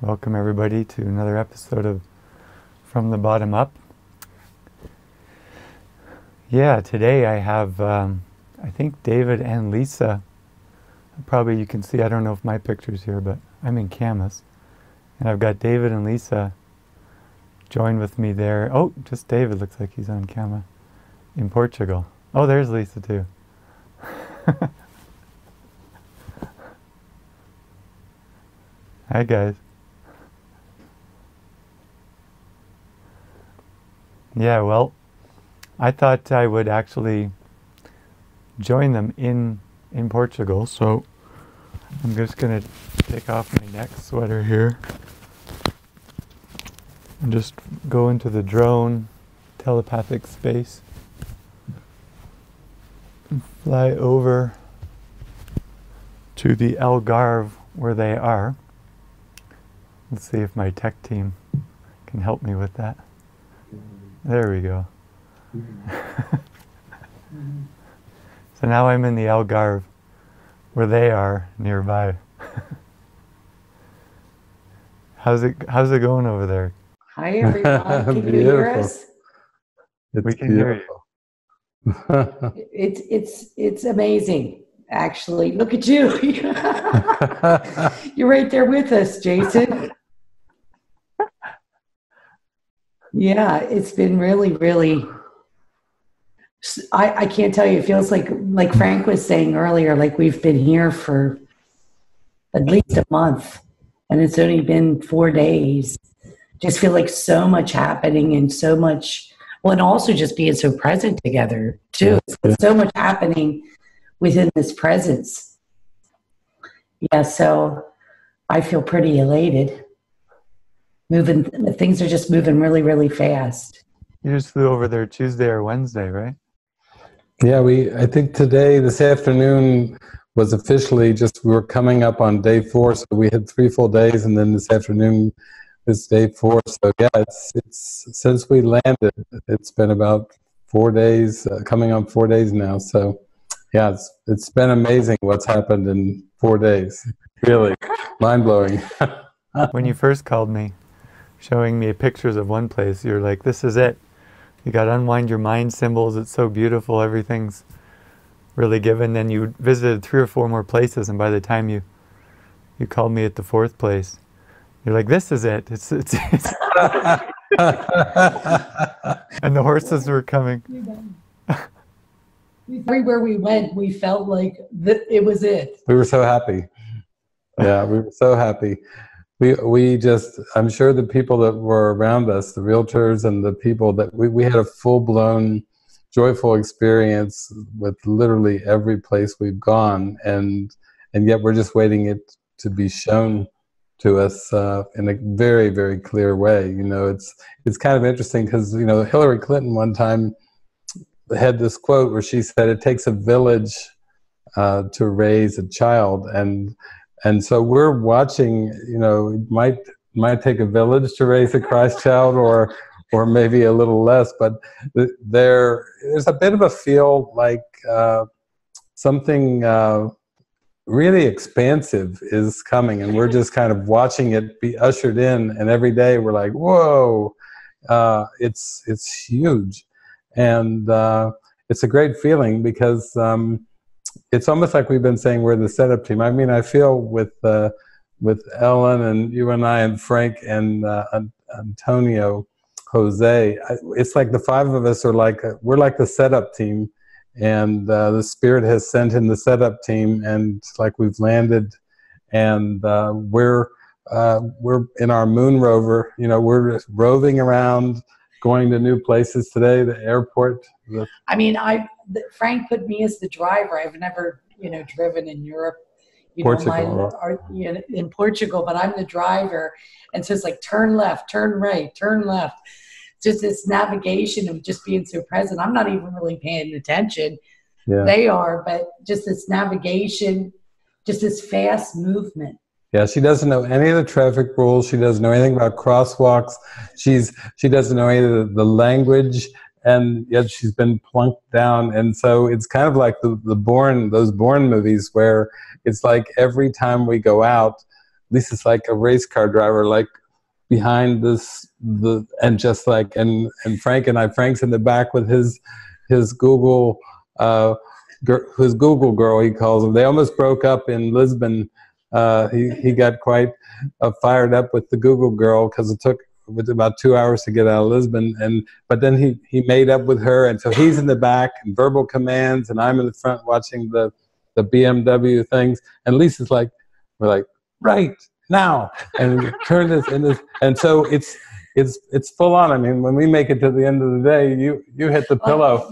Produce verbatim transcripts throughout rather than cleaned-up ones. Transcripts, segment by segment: Welcome everybody to another episode of From the Bottom Up. Yeah, today I have, um, I think David and Lisa. Probably you can see, I don't know if my picture's here, but I'm in Canvas. And I've got David and Lisa joined with me there. Oh, just David looks like he's on camera in Portugal. Oh, there's Lisa too. Hi guys. Yeah, well, I thought I would actually join them in in Portugal, so I'm just going to take off my neck sweater here and just go into the drone telepathic space and fly over to the Algarve where they are. Let's see if my tech team can help me with that. There we go. So now I'm in the Algarve, where they are nearby. How's it? How's it going over there? Hi everyone. Can you hear us? It's we can beautiful. Hear you. It's it's it's amazing. Actually, look at you. You're right there with us, Jason. Yeah, it's been really, really. I, I can't tell you. It feels like, like Frank was saying earlier, like we've been here for at least a month, and it's only been four days. Just feel like so much happening and so much. Well, and also just being so present together too. It's so much happening within this presence. Yeah, so I feel pretty elated. Moving, things are just moving really, really fast. You just flew over there Tuesday or Wednesday, right? Yeah, we. I think today, this afternoon, was officially just, we were coming up on day four, so we had three full days, and then this afternoon is day four. So yeah, it's, it's since we landed, it's been about four days, uh, coming on four days now, so. Yeah, it's, it's been amazing what's happened in four days. Really, mind-blowing. When you first called me, showing me pictures of one place, you're like, this is it. You got to unwind your mind symbols. It's so beautiful. Everything's really given. Then you visited three or four more places, and by the time you you called me at the fourth place, you're like, this is it. It's, it's, it's And the horses were coming. Everywhere we went, we felt like th it was it. We were so happy. Yeah, we were so happy. We we just, I'm sure the people that were around us, the realtors and the people that we, we had a full-blown, joyful experience with literally every place we've gone. And, and yet we're just waiting it to be shown to us uh, in a very, very clear way. You know, it's, it's kind of interesting because, you know, Hillary Clinton one time had this quote where she said it takes a village uh, to raise a child, and and so we're watching, you know, it might might take a village to raise a Christ child, or or maybe a little less, but th there there's a bit of a feel like uh, something uh, really expansive is coming, and we're just kind of watching it be ushered in, and every day we're like, whoa, uh, it's it's huge. And uh, it's a great feeling because um, it's almost like we've been saying we're the setup team. I mean, I feel with uh, with Ellen and you and I and Frank and uh, Antonio, Jose, I, it's like the five of us are like, a, we're like the setup team, and uh, the Spirit has sent in the setup team, and like we've landed, and uh, we're, uh, we're in our moon rover, you know, we're just roving around, going to new places today, the airport. The I mean, I the, Frank put me as the driver. I've never, you know, driven in Europe, you Portugal. Know, mine are, you know, in Portugal, but I'm the driver. And so it's like, turn left, turn right, turn left. Just this navigation of just being so present. I'm not even really paying attention. Yeah. They are, but just this navigation, just this fast movement. Yeah, she doesn't know any of the traffic rules. She doesn't know anything about crosswalks. She's she doesn't know any of the, the language, and yet she's been plunked down. And so it's kind of like the the Bourne, those Bourne movies, where it's like every time we go out, this is like a race car driver, like behind this, the, and just like, and, and Frank and I, Frank's in the back with his, his Google, uh, gr- his Google girl, he calls him. They almost broke up in Lisbon. Uh, he, he got quite uh, fired up with the Google girl because it took with about two hours to get out of Lisbon. And, but then he, he made up with her. And so he's in the back and verbal commands, and I'm in the front watching the, the B M W things. And Lisa's like, we're like, right now. And turn this in this. And so it's, it's, it's full on. I mean, when we make it to the end of the day, you, you hit the pillow.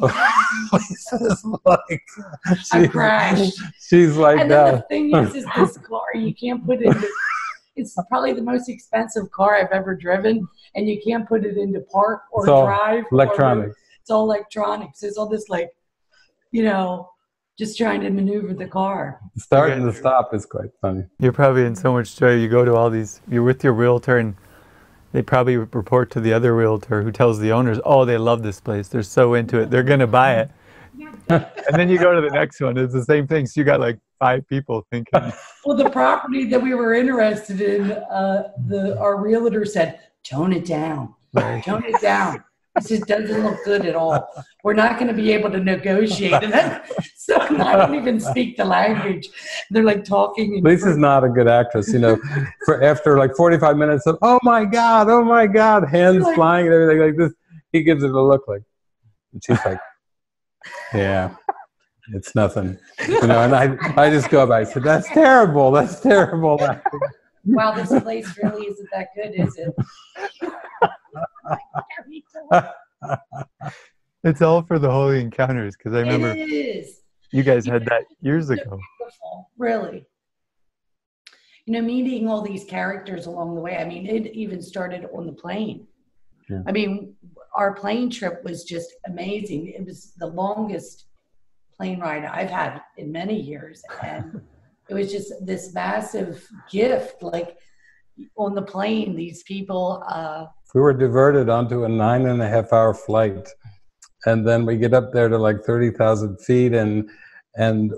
Lisa's like, she's, crash. she's like, and then uh, the thing is, is this car, you can't put it in. It's probably the most expensive car I've ever driven, and you can't put it into park or it's drive. Electronics. Or, it's all electronics. There's all this, like, you know, just trying to maneuver the car. Starting to stop is quite funny. You're probably in so much joy. You go to all these, you're with your realtor, and they probably report to the other realtor who tells the owners, oh, they love this place. They're so into it. They're going to buy it. And then you go to the next one. It's the same thing. So you got like five people thinking. Well, the property that we were interested in, uh, the our realtor said, tone it down. Tone it down. This just doesn't look good at all. We're not going to be able to negotiate. And then, so I don't even speak the language. They're like talking. Lisa's not a good actress, you know. For after like forty-five minutes of, oh my God, oh my God, hands like, flying and everything like this, he gives it a look like, and she's like, yeah, it's nothing, you know. And I, I just go by. I said, that's terrible. That's terrible. Wow, this place really isn't that good, is it? It's all for the holy encounters, because I remember it is. You guys had that years ago. Beautiful, really. You know, meeting all these characters along the way. I mean, it even started on the plane. Yeah. I mean, our plane trip was just amazing. It was the longest plane ride I've had in many years. And it was just this massive gift. Like on the plane, these people. Uh, we were diverted onto a nine and a half hour flight. And then we get up there to like thirty thousand feet. And and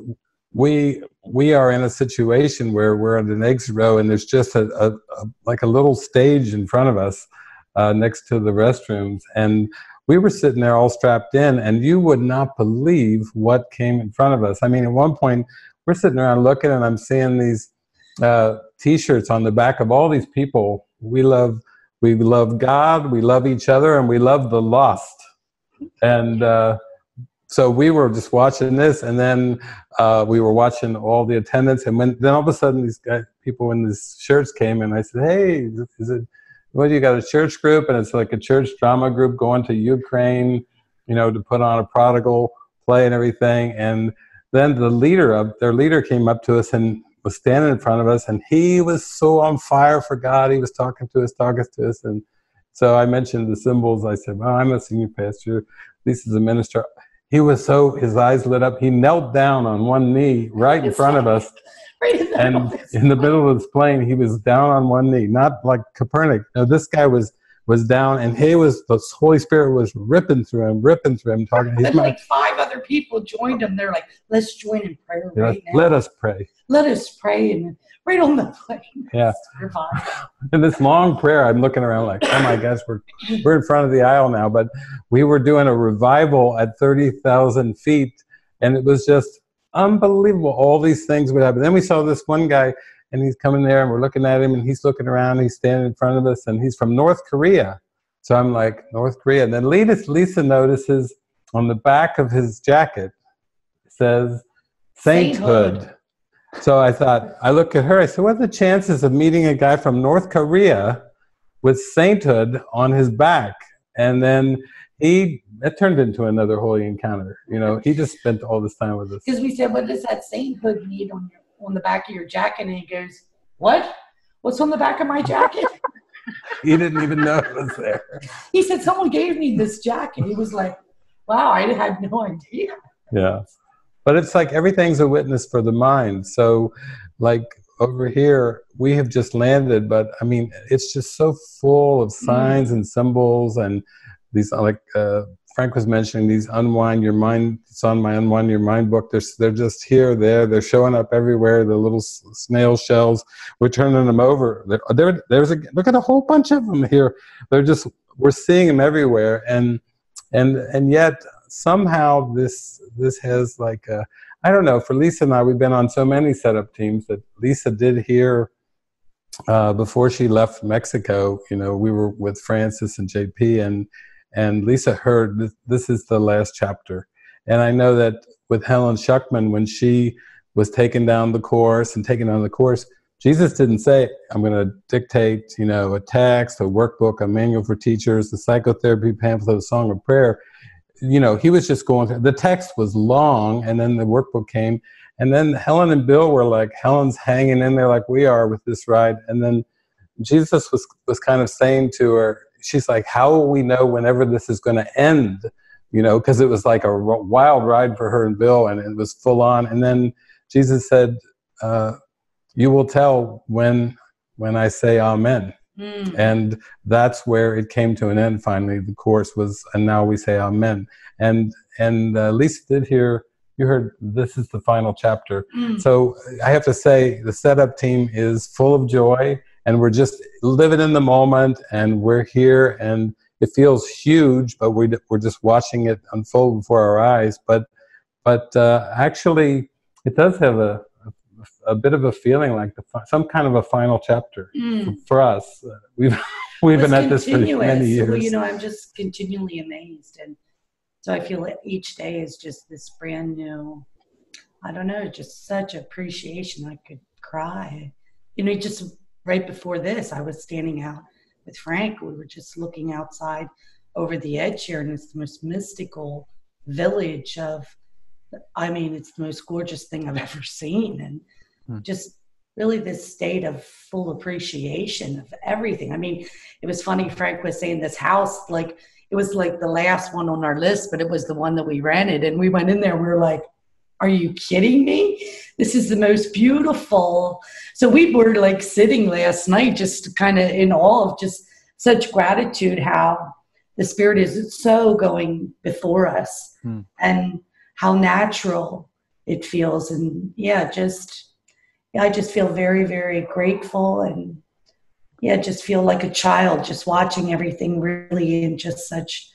we we are in a situation where we're in an exit row, and there's just a, a, a like a little stage in front of us. Uh, next to the restrooms, and we were sitting there all strapped in, and you would not believe what came in front of us. I mean, at one point, we're sitting around looking, and I'm seeing these uh, T-shirts on the back of all these people. We love, we love God, we love each other, and we love the lost. And uh, so we were just watching this, and then uh, we were watching all the attendants, and when, then all of a sudden, these guys, people in these shirts came, and I said, "Hey, is it?" Well, you got a church group, and it's like a church drama group going to Ukraine, you know, to put on a prodigal play and everything. And then the leader of their leader came up to us and was standing in front of us, and he was so on fire for God. He was talking to us, talking to us. And so I mentioned the symbols. I said, well, I'm a senior pastor. Lisa's a minister. He was so, his eyes lit up. He knelt down on one knee right in front of us. Right in and in the middle of this plane, he was down on one knee, not like Copernic. No, this guy was was down, and he was the Holy Spirit was ripping through him, ripping through him, talking. And like my, five other people joined him. They're like, "Let's join in prayer right yeah, now. Let us pray. Let us pray." And right on the plane. Yeah. And this long prayer, I'm looking around like, "Oh my gosh, we're we're in front of the aisle now." But we were doing a revival at thirty thousand feet, and it was just unbelievable. All these things would happen. Then we saw this one guy, and he's coming there, and we're looking at him, and he's looking around, and he's standing in front of us, and he's from North Korea. So I'm like, North Korea. And then Lisa notices on the back of his jacket, it says Sainthood. Sainthood. So I thought, I look at her, I said, what are the chances of meeting a guy from North Korea with Sainthood on his back? And then he, that turned into another holy encounter. You know, he just spent all this time with us. Because we said, what does that sainthood need on your, on the back of your jacket? And he goes, what? What's on the back of my jacket? He didn't even know it was there. He said, someone gave me this jacket. He was like, wow, I had no idea. Yeah. But it's like everything's a witness for the mind. So like over here, we have just landed. But I mean, it's just so full of signs mm. and symbols and these like uh, Frank was mentioning these unwind your mind, it's on my unwind your mind book. They're, they're just here, there, they're showing up everywhere. The little snail shells, we're turning them over. They're, they're, there's a, look at a whole bunch of them here. They're just, we're seeing them everywhere. And, and, and yet somehow this, this has like, a, I don't know, for Lisa and I, we've been on so many setup teams that Lisa did hear uh, before she left Mexico. You know, we were with Francis and J P, and And Lisa heard, this, this is the last chapter. And I know that with Helen Schuckman, when she was taking down the course and taking down the course, Jesus didn't say, I'm going to dictate, you know, a text, a workbook, a manual for teachers, the psychotherapy pamphlet, a song of prayer. You know, he was just going through. The text was long, and then the workbook came. And then Helen and Bill were like, Helen's hanging in there like we are with this ride. And then Jesus was, was kind of saying to her, she's like, how will we know whenever this is going to end? You know, because it was like a wild ride for her and Bill, and it was full on. And then Jesus said, uh, you will tell when when I say amen. Mm. And that's where it came to an end finally. The course was, and now we say amen. And, and uh, Lisa did hear, you heard, this is the final chapter. Mm. So I have to say the setup team is full of joy. And we're just living in the moment, and we're here, and it feels huge, but we, we're just watching it unfold before our eyes. But, but uh, actually, it does have a, a bit of a feeling like the, some kind of a final chapter mm. for, for us. We've we've been at this for many years. Well, you know, I'm just continually amazed, and so I feel that each day is just this brand new. I don't know, just such appreciation. I could cry. You know, just. Right before this, I was standing out with Frank. We were just looking outside over the edge here, and it's the most mystical village of, I mean, it's the most gorgeous thing I've ever seen. And mm. just really this state of full appreciation of everything. I mean, it was funny, Frank was saying this house, like, it was like the last one on our list, but it was the one that we rented. And we went in there, and we were like, are you kidding me? This is the most beautiful. So we were like sitting last night, just kind of in awe of just such gratitude, how the Spirit is so going before us mm. and how natural it feels. And yeah, just, I just feel very, very grateful, and yeah, just feel like a child, just watching everything really in just such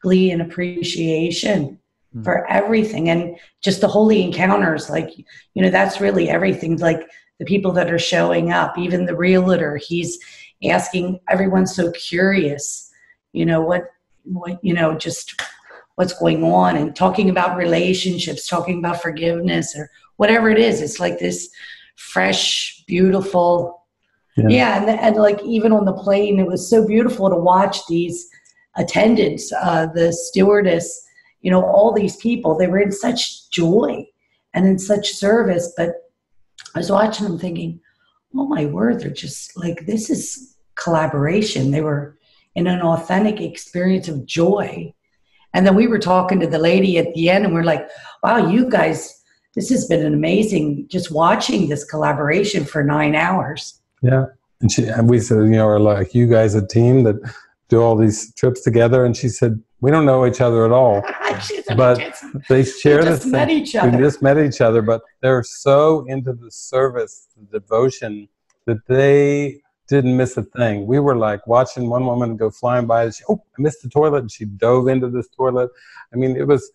glee and appreciation. For everything, and just the holy encounters, like, you know, that's really everything, like the people that are showing up, even the realtor, he's asking, everyone's so curious, you know, what, what, you know, just what's going on, and talking about relationships, talking about forgiveness, or whatever it is. It's like this fresh, beautiful, yeah, yeah and, and like even on the plane, it was so beautiful to watch these attendants, uh, the stewardess, you know, all these people, they were in such joy and in such service. But I was watching them thinking, oh my word, they're just like, this is collaboration. They were in an authentic experience of joy. And then we were talking to the lady at the end, and we're like, wow, you guys, this has been an amazing, just watching this collaboration for nine hours. Yeah. And, she, and we said, you know, are like you guys a team that do all these trips together. And she said, we don't know each other at all, but they share this thing. We just met each other, but they're so into the service, the devotion, that they didn't miss a thing. We were like watching one woman go flying by, and she, oh, I missed the toilet, and she dove into this toilet. I mean, it was,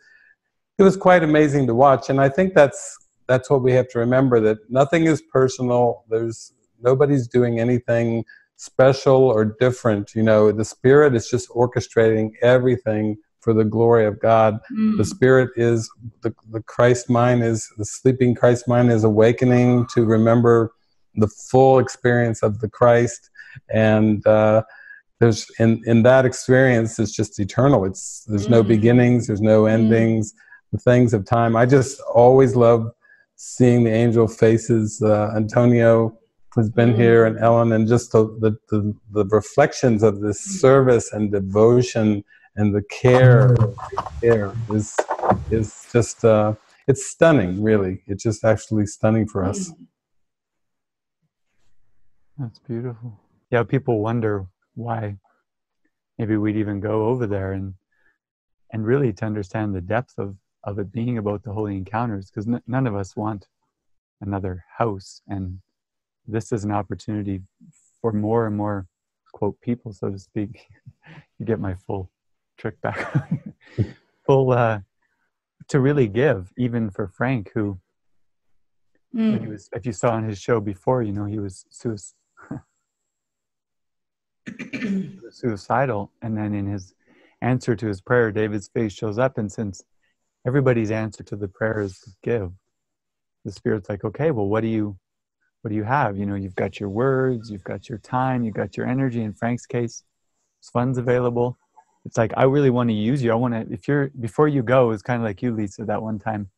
it was quite amazing to watch. And I think that's, that's what we have to remember, that nothing is personal. There's, nobody's doing anything special or different. You know, the Spirit is just orchestrating everything for the glory of God. Mm. The Spirit is, the, the Christ mind is, the sleeping Christ mind is awakening to remember the full experience of the Christ. And uh, there's, in, in that experience, it's just eternal. It's, there's mm. no beginnings, there's no endings, mm. the things of time. I just always love seeing the angel faces. Uh, Antonio has been here, and Ellen, and just the, the, the, the reflections of this service and devotion and the care, the care is, is just, uh, it's stunning, really. It's just actually stunning for us. That's beautiful. Yeah, people wonder why maybe we'd even go over there, and and really to understand the depth of, of it being about the holy encounters, because n- none of us want another house. And this is an opportunity for more and more, quote, people, so to speak. You get my full trick back. full, uh, to really give, even for Frank, who, mm. when he was, if you saw on his show before, you know, he was suic- suicidal. And then in his answer to his prayer, David's face shows up. And since everybody's answer to the prayer is to give, the Spirit's like, okay, well, what do you, what do you have? You know, you've got your words, you've got your time, you've got your energy. In Frank's case, his funds available. It's like, I really want to use you. I want to, if you're, before you go, it's kind of like you, Lisa, that one time.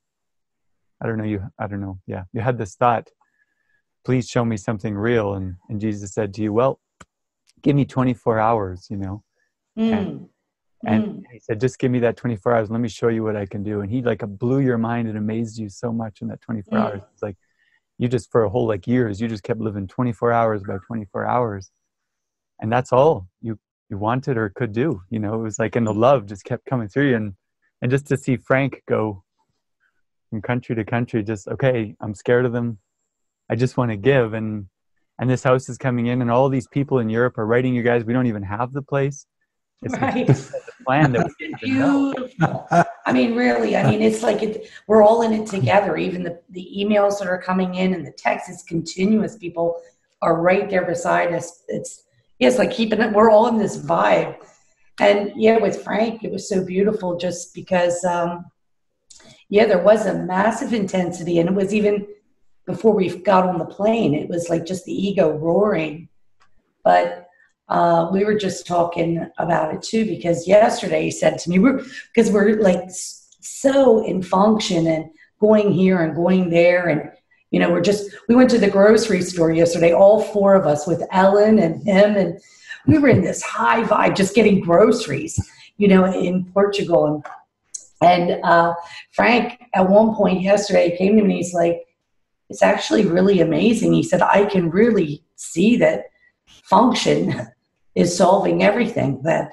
I don't know, you, I don't know. Yeah. You had this thought, please show me something real. And, and Jesus said to you, well, give me twenty-four hours, you know. Mm. And, and mm. he said, just give me that twenty-four hours. Let me show you what I can do. And he like blew your mind and amazed you so much in that twenty-four mm. hours. It's like, you just, for a whole like years, you just kept living twenty-four hours by twenty-four hours. And that's all you, you wanted or could do. You know, it was like, and the love just kept coming through you. And, and just to see Frank go from country to country, just, okay, I'm scared of them. I just want to give. And, and this house is coming in and all these people in Europe are writing you guys. We don't even have the place. It's right. The plan that we didn't even know. I mean, really, I mean, it's like it, we're all in it together. Even the, the emails that are coming in and the text is continuous. People are right there beside us. It's, it's like keeping it, we're all in this vibe. And yeah, with Frank, it was so beautiful just because, um, yeah, there was a massive intensity. And it was even before we got on the plane, it was like just the ego roaring. But Uh, we were just talking about it too, because yesterday he said to me, we're, because we're like so in function and going here and going there. And, you know, we're just, we went to the grocery store yesterday, all four of us with Ellen and him. And we were in this high vibe, just getting groceries, you know, in Portugal. And, and uh, Frank at one point yesterday came to me, he's like, it's actually really amazing. He said, I can really see that function is solving everything, that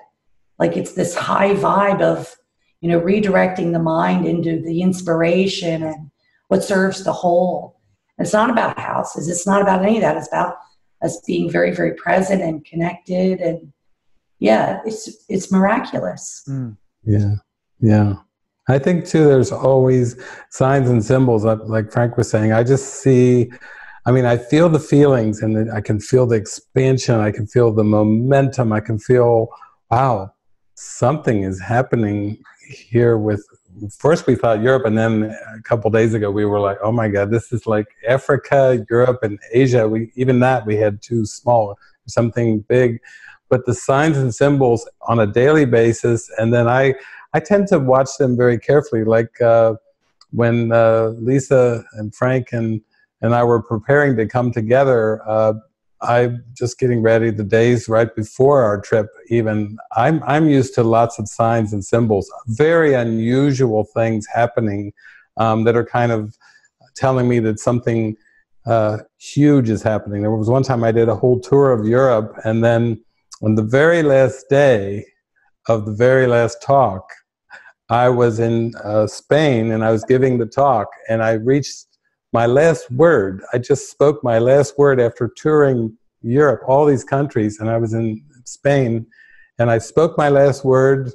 like it's this high vibe of, you know, redirecting the mind into the inspiration and what serves the whole. And it's not about houses. It's not about any of that. It's about us being very, very present and connected. And yeah, it's, it's miraculous. Mm. Yeah. Yeah. I think too, there's always signs and symbols. Like Frank was saying, I just see, I mean, I feel the feelings and the, I can feel the expansion. I can feel the momentum. I can feel, wow, something is happening here with, first we thought Europe, and then a couple of days ago we were like, oh my God, this is like Africa, Europe, and Asia. We, even that we had too small, something big. But the signs and symbols on a daily basis, and then I, I tend to watch them very carefully. Like uh, when uh, Lisa and Frank and and I were preparing to come together, uh, I'm just getting ready the days right before our trip even. I'm I'm used to lots of signs and symbols, very unusual things happening um, that are kind of telling me that something uh, huge is happening. There was one time I did a whole tour of Europe, and then on the very last day of the very last talk, I was in uh, Spain and I was giving the talk, and I reached my last word. I just spoke my last word after touring Europe, all these countries, and I was in Spain, and I spoke my last word,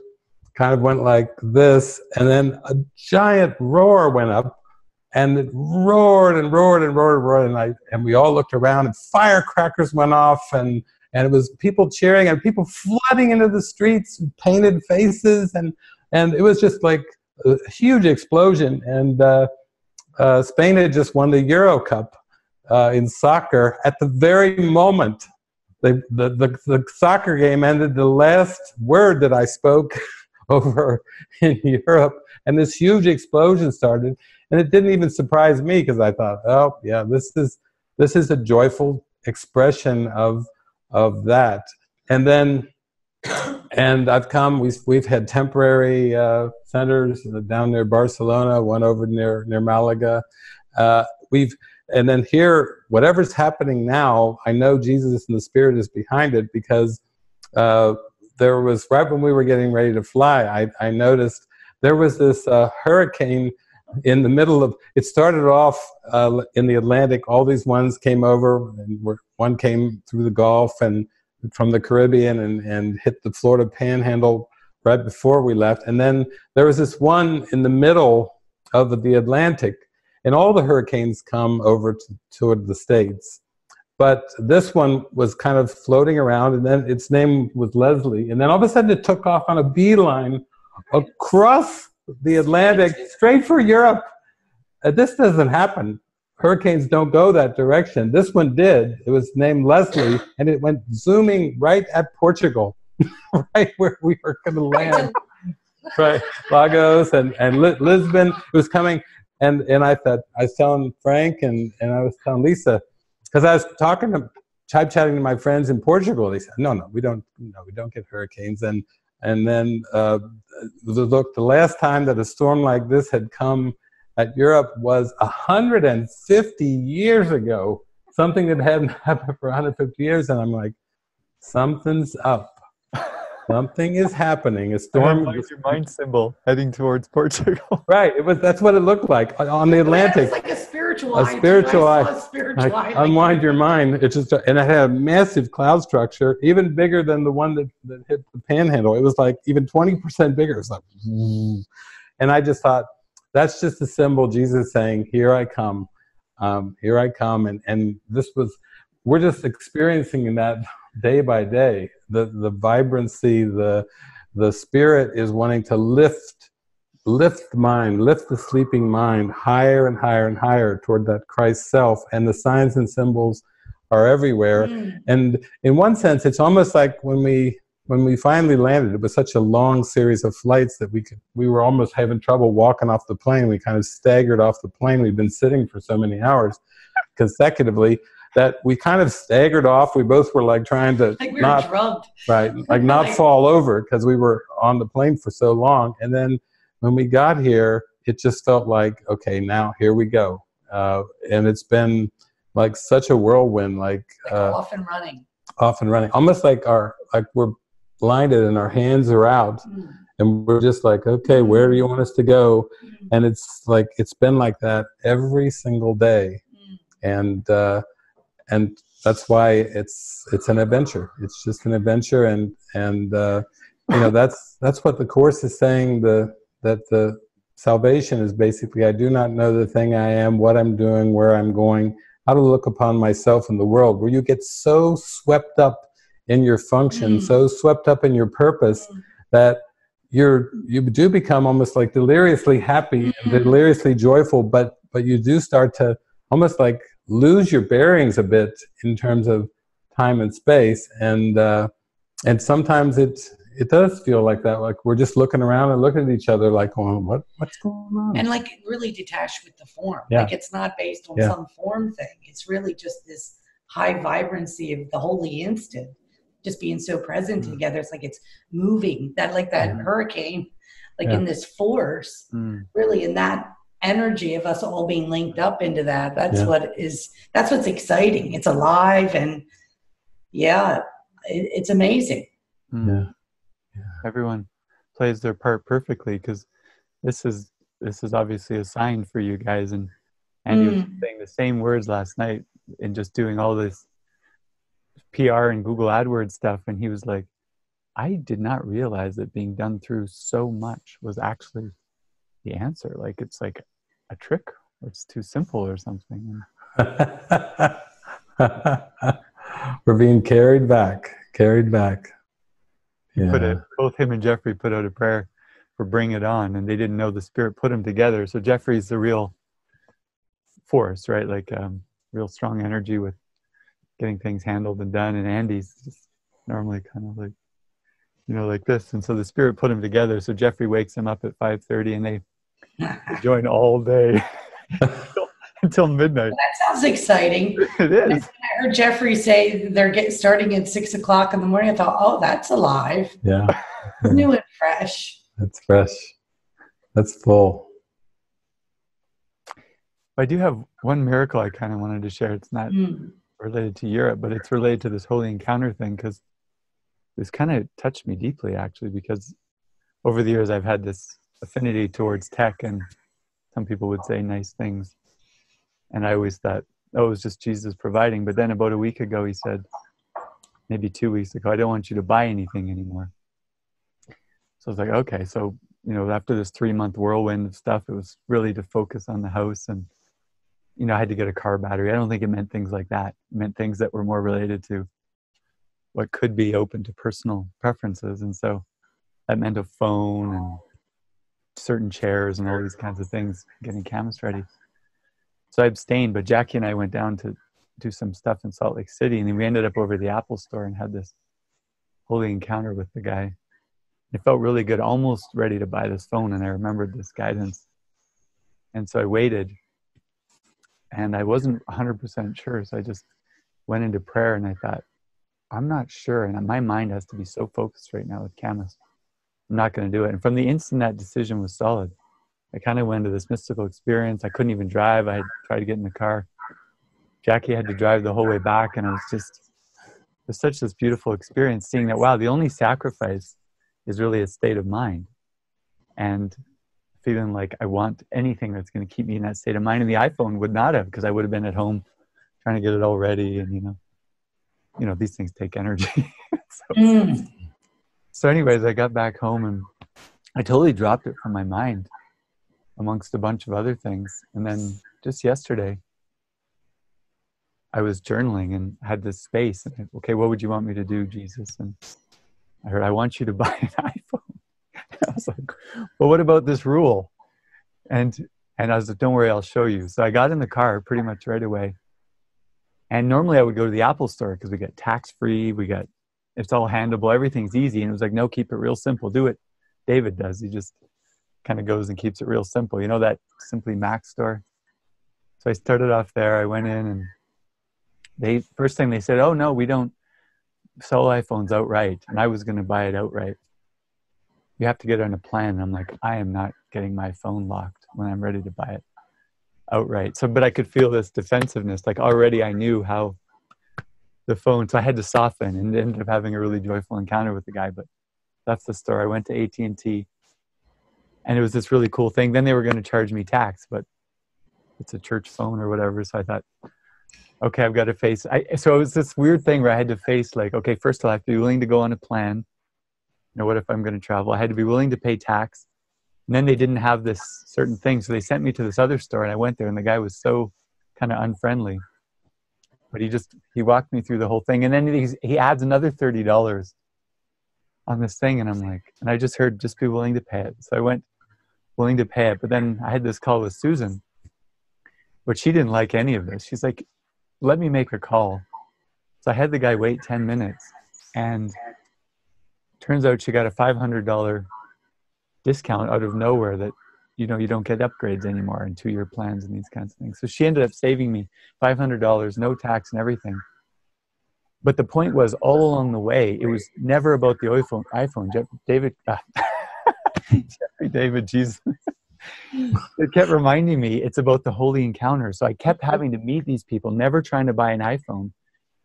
kind of went like this, and then a giant roar went up, and it roared and roared and roared and roared, and, I, and we all looked around, and firecrackers went off, and, and it was people cheering, and people flooding into the streets, and painted faces, and, and it was just like a huge explosion, and uh, Uh, Spain had just won the Euro Cup uh, in soccer at the very moment. They, the, the, the soccer game ended, the last word that I spoke over in Europe, and this huge explosion started. And it didn't even surprise me, because I thought, oh, yeah, this is this is a joyful expression of of that. And then, and I've come, we've, we've had temporary uh, centers down near Barcelona, one over near near Malaga. Uh, we've, and then here, whatever's happening now, I know Jesus and the Spirit is behind it, because uh, there was, right when we were getting ready to fly, I, I noticed there was this uh, hurricane in the middle of, it started off uh, in the Atlantic, all these ones came over, and were, one came through the Gulf and from the Caribbean and, and hit the Florida Panhandle right before we left. And then there was this one in the middle of the Atlantic, and all the hurricanes come over to, toward the States. But this one was kind of floating around, and then its name was Leslie. And then all of a sudden it took off on a beeline across the Atlantic, straight for Europe. Uh, this doesn't happen. Hurricanes don't go that direction. This one did. It was named Leslie, and it went zooming right at Portugal, right where we were going to land. Right, Lagos and, and Lisbon. It was coming, and, and I thought, I was telling Frank, and, and I was telling Lisa, because I was talking to, type chatting to my friends in Portugal. They said, "No, no, we don't. No, we don't get hurricanes." And and then uh, the, look, the last time that a storm like this had come at Europe was one hundred fifty years ago. Something that hadn't happened for one hundred fifty years. And I'm like, something's up. Something is happening. A storm. Like your mind symbol heading towards Portugal. Right. It was. That's what it looked like on the Atlantic. It's like a spiritual. A spiritual. I saw a spiritual eye. Unwind your mind. It just and it had a massive cloud structure, even bigger than the one that, that hit the Panhandle. It was like even twenty percent bigger. It was like, and I just thought, that's just a symbol. Jesus saying, "Here I come, um, here I come," and and this was. We're just experiencing that day by day. The the vibrancy, the the spirit is wanting to lift, lift the mind, lift the sleeping mind higher and higher and higher toward that Christ self. And the signs and symbols are everywhere. Mm. And in one sense, it's almost like when we when we finally landed. It was such a long series of flights that we could, we were almost having trouble walking off the plane. We kind of staggered off the plane. We'd been sitting for so many hours consecutively that we kind of staggered off. We both were like trying to like we not, were drugged. Right, like not fall over because we were on the plane for so long. And then when we got here, it just felt like, okay, now here we go. Uh, and it's been like such a whirlwind, like, like uh, off and running, off and running, almost like our like we're blinded and our hands are out, mm. and we're just like, okay, where do you want us to go? Mm. And it's like it's been like that every single day, mm. and. Uh, And that's why it's it's an adventure. It's just an adventure, and and uh, you know that's that's what the Course is saying. The that the salvation is basically, I do not know the thing I am, what I'm doing, where I'm going, how to look upon myself and the world. Where you get so swept up in your function, mm. so swept up in your purpose, mm. that you're you do become almost like deliriously happy, and deliriously joyful. But but you do start to almost like lose your bearings a bit in terms of time and space, and uh, and sometimes it it does feel like that. Like we're just looking around and looking at each other, like, oh, what what's going on? And like really detached with the form. Yeah. Like it's not based on yeah. some form thing. It's really just this high vibrancy of the holy instant, just being so present mm. together. It's like it's moving. That like that mm. hurricane, like yeah. in this force, mm. really in that energy of us all being linked up into that. That's yeah. what is, that's what's exciting. It's alive, and yeah, it, it's amazing. Mm. Yeah. Everyone plays their part perfectly, because this is, this is obviously a sign for you guys. And, and mm. you were saying the same words last night and just doing all this P R and Google AdWords stuff. And he was like, I did not realize that being done through so much was actually the answer. Like it's like a trick, or it's too simple or something. We're being carried back, carried back. Yeah. Put a, both him and Jeffrey put out a prayer for Bring It On, and they didn't know the Spirit put them together. So Jeffrey's the real force, right? Like um, real strong energy with getting things handled and done. And Andy's just normally kind of like, you know, like this. And so the Spirit put them together. So Jeffrey wakes him up at five thirty, and they join all day until, until midnight. Well, that sounds exciting. It is. When I heard Jeffrey say they're getting starting at six o'clock in the morning, I thought, oh, that's alive. Yeah. New and fresh. That's fresh. That's full. I do have one miracle I kind of wanted to share. It's not mm. related to Europe, but it's related to this holy encounter thing, because this kind of touched me deeply, actually, because over the years I've had this affinity towards tech, and some people would say nice things, and I always thought, oh, it was just Jesus providing. But then about a week ago, he said, maybe two weeks ago, I don't want you to buy anything anymore. So I was like, okay. So, you know, after this three month whirlwind of stuff, it was really to focus on the house. And, you know, I had to get a car battery. I don't think it meant things like that. It meant things that were more related to what could be open to personal preferences. And so that meant a phone and certain chairs and all these kinds of things, getting Canvas ready. So I abstained, but Jackie and I went down to do some stuff in Salt Lake City, and then we ended up over at the Apple store and had this holy encounter with the guy. It felt really good, almost ready to buy this phone, and I remembered this guidance. And so I waited, and I wasn't one hundred percent sure, so I just went into prayer, and I thought, I'm not sure, and my mind has to be so focused right now with Canvas. I'm not going to do it. And from the instant that decision was solid, I kind of went into this mystical experience. I couldn't even drive. I had tried to get in the car. Jackie had to drive the whole way back. And I was just, it was such this beautiful experience, seeing that, wow, the only sacrifice is really a state of mind. And feeling like I want anything that's going to keep me in that state of mind. And the iPhone would not have, because I would have been at home trying to get it all ready. And, you know, you know, these things take energy. so, mm. so anyways, I got back home and I totally dropped it from my mind, amongst a bunch of other things. And then just yesterday, I was journaling and had this space. And I, okay, what would you want me to do, Jesus? And I heard, I want you to buy an iPhone. And I was like, well, what about this rule? And, and I was like, don't worry, I'll show you. So I got in the car pretty much right away. And normally I would go to the Apple store because we got tax-free, we got, it's all handleable, everything's easy. And it was like, no, keep it real simple. Do what David does. He just kind of goes and keeps it real simple. You know, that Simply Mac store? So I started off there. I went in, and they first thing they said, oh, no, we don't sell iPhones outright. And I was going to buy it outright. You have to get on a plan. And I'm like, I am not getting my phone locked when I'm ready to buy it outright. So, but I could feel this defensiveness. Like already I knew how the phone, so I had to soften and ended up having a really joyful encounter with the guy. But left the store. I went to A T and T. And it was this really cool thing. Then they were going to charge me tax, but it's a church phone or whatever. So I thought, okay, I've got to face. I, so it was this weird thing where I had to face like, okay, first of all, I have to be willing to go on a plan. You know, what if I'm going to travel? I had to be willing to pay tax. And then they didn't have this certain thing. So they sent me to this other store, and I went there, and the guy was so kind of unfriendly. But he just, he walked me through the whole thing. And then he's, he adds another thirty dollars on this thing. And I'm like, and I just heard, just be willing to pay it. So I went, willing to pay it. But then I had this call with Susan, but she didn't like any of this. She's like, let me make a call. So I had the guy wait ten minutes, and turns out she got a five hundred dollar discount out of nowhere that, you know, you don't get upgrades anymore and two-year plans and these kinds of things. So she ended up saving me five hundred dollars, no tax and everything. But the point was, all along the way, it was never about the iPhone. iPhone. David, uh, Jeffrey David, Jesus. It kept reminding me it's about the holy encounter. So I kept having to meet these people, never trying to buy an iPhone,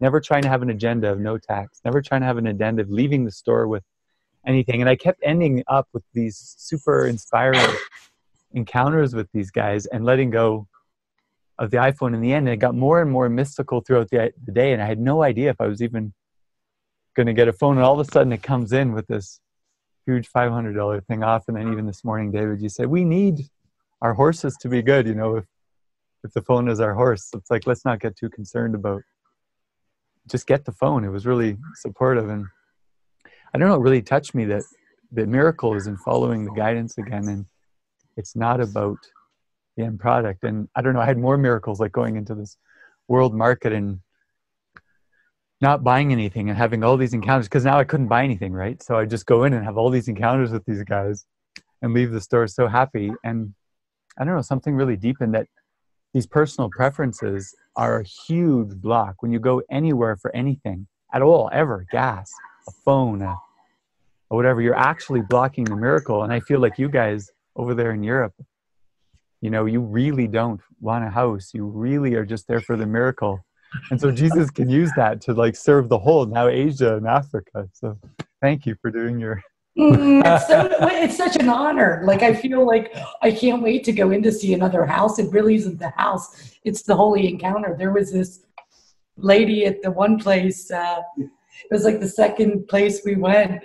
never trying to have an agenda of no tax, never trying to have an agenda of leaving the store with anything. And I kept ending up with these super inspiring encounters with these guys and letting go of the iPhone in the end. And it got more and more mystical throughout the, the day. And I had no idea if I was even going to get a phone. And all of a sudden it comes in with this huge five hundred dollar thing off. And then even this morning, David, you said, we need our horses to be good. You know, if, if the phone is our horse, it's like, let's not get too concerned about, just get the phone. It was really supportive. And I don't know, it really touched me that the miracle is in following the guidance again. And it's not about the end product. And I don't know, I had more miracles, like going into this world market and not buying anything and having all these encounters, because now I couldn't buy anything, right? So I just go in and have all these encounters with these guys and leave the store so happy. And I don't know, something really deep in that these personal preferences are a huge block when you go anywhere for anything at all, ever, gas, a phone, a, or whatever, you're actually blocking the miracle. And I feel like you guys over there in Europe, you know, you really don't want a house. You really are just there for the miracle. And so Jesus can use that to like serve the whole, now Asia and Africa. So thank you for doing your... mm, it's, so, it's such an honor. Like, I feel like I can't wait to go in to see another house. It really isn't the house. It's the holy encounter. There was this lady at the one place. Uh, it was like the second place we went.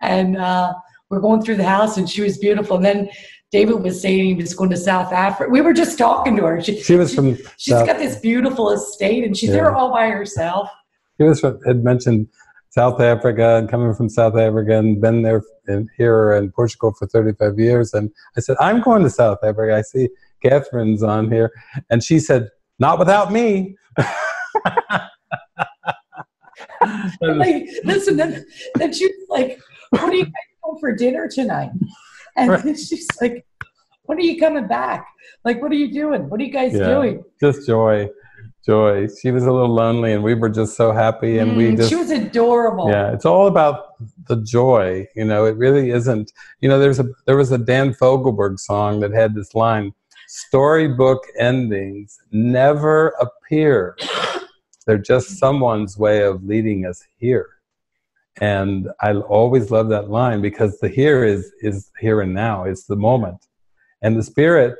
And uh, we're going through the house and she was beautiful. And then David was saying he was going to South Africa. We were just talking to her. She, she was she, from She's South got this beautiful estate and she's yeah. there all by herself. She was from, had mentioned South Africa and coming from South Africa and been there in, here in Portugal for thirty-five years. And I said, I'm going to South Africa. I see Catherine's on here. And she said, not without me. Like, listen, then, then she was like, what are you guys going for dinner tonight? And right. then she's like, when are you coming back? Like, what are you doing? What are you guys yeah, doing? Just joy. Joy. She was a little lonely and we were just so happy and mm, we just... She was adorable. Yeah. It's all about the joy. You know, it really isn't... You know, there's a there was a Dan Fogelberg song that had this line, storybook endings never appear. They're just someone's way of leading us here. And I always love that line because the here is, is here and now. It's the moment. And the Spirit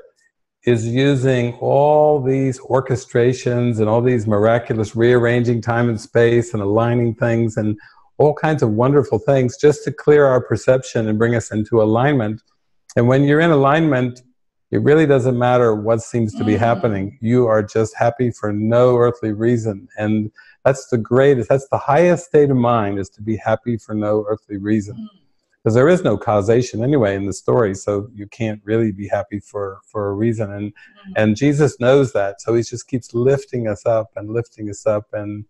is using all these orchestrations and all these miraculous rearranging time and space and aligning things and all kinds of wonderful things just to clear our perception and bring us into alignment. And when you're in alignment, it really doesn't matter what seems to be happening. You are just happy for no earthly reason. And that's the greatest, that's the highest state of mind, is to be happy for no earthly reason. Because there is no causation anyway in the story, so you can't really be happy for, for a reason. And, and Jesus knows that, so he just keeps lifting us up and lifting us up. And,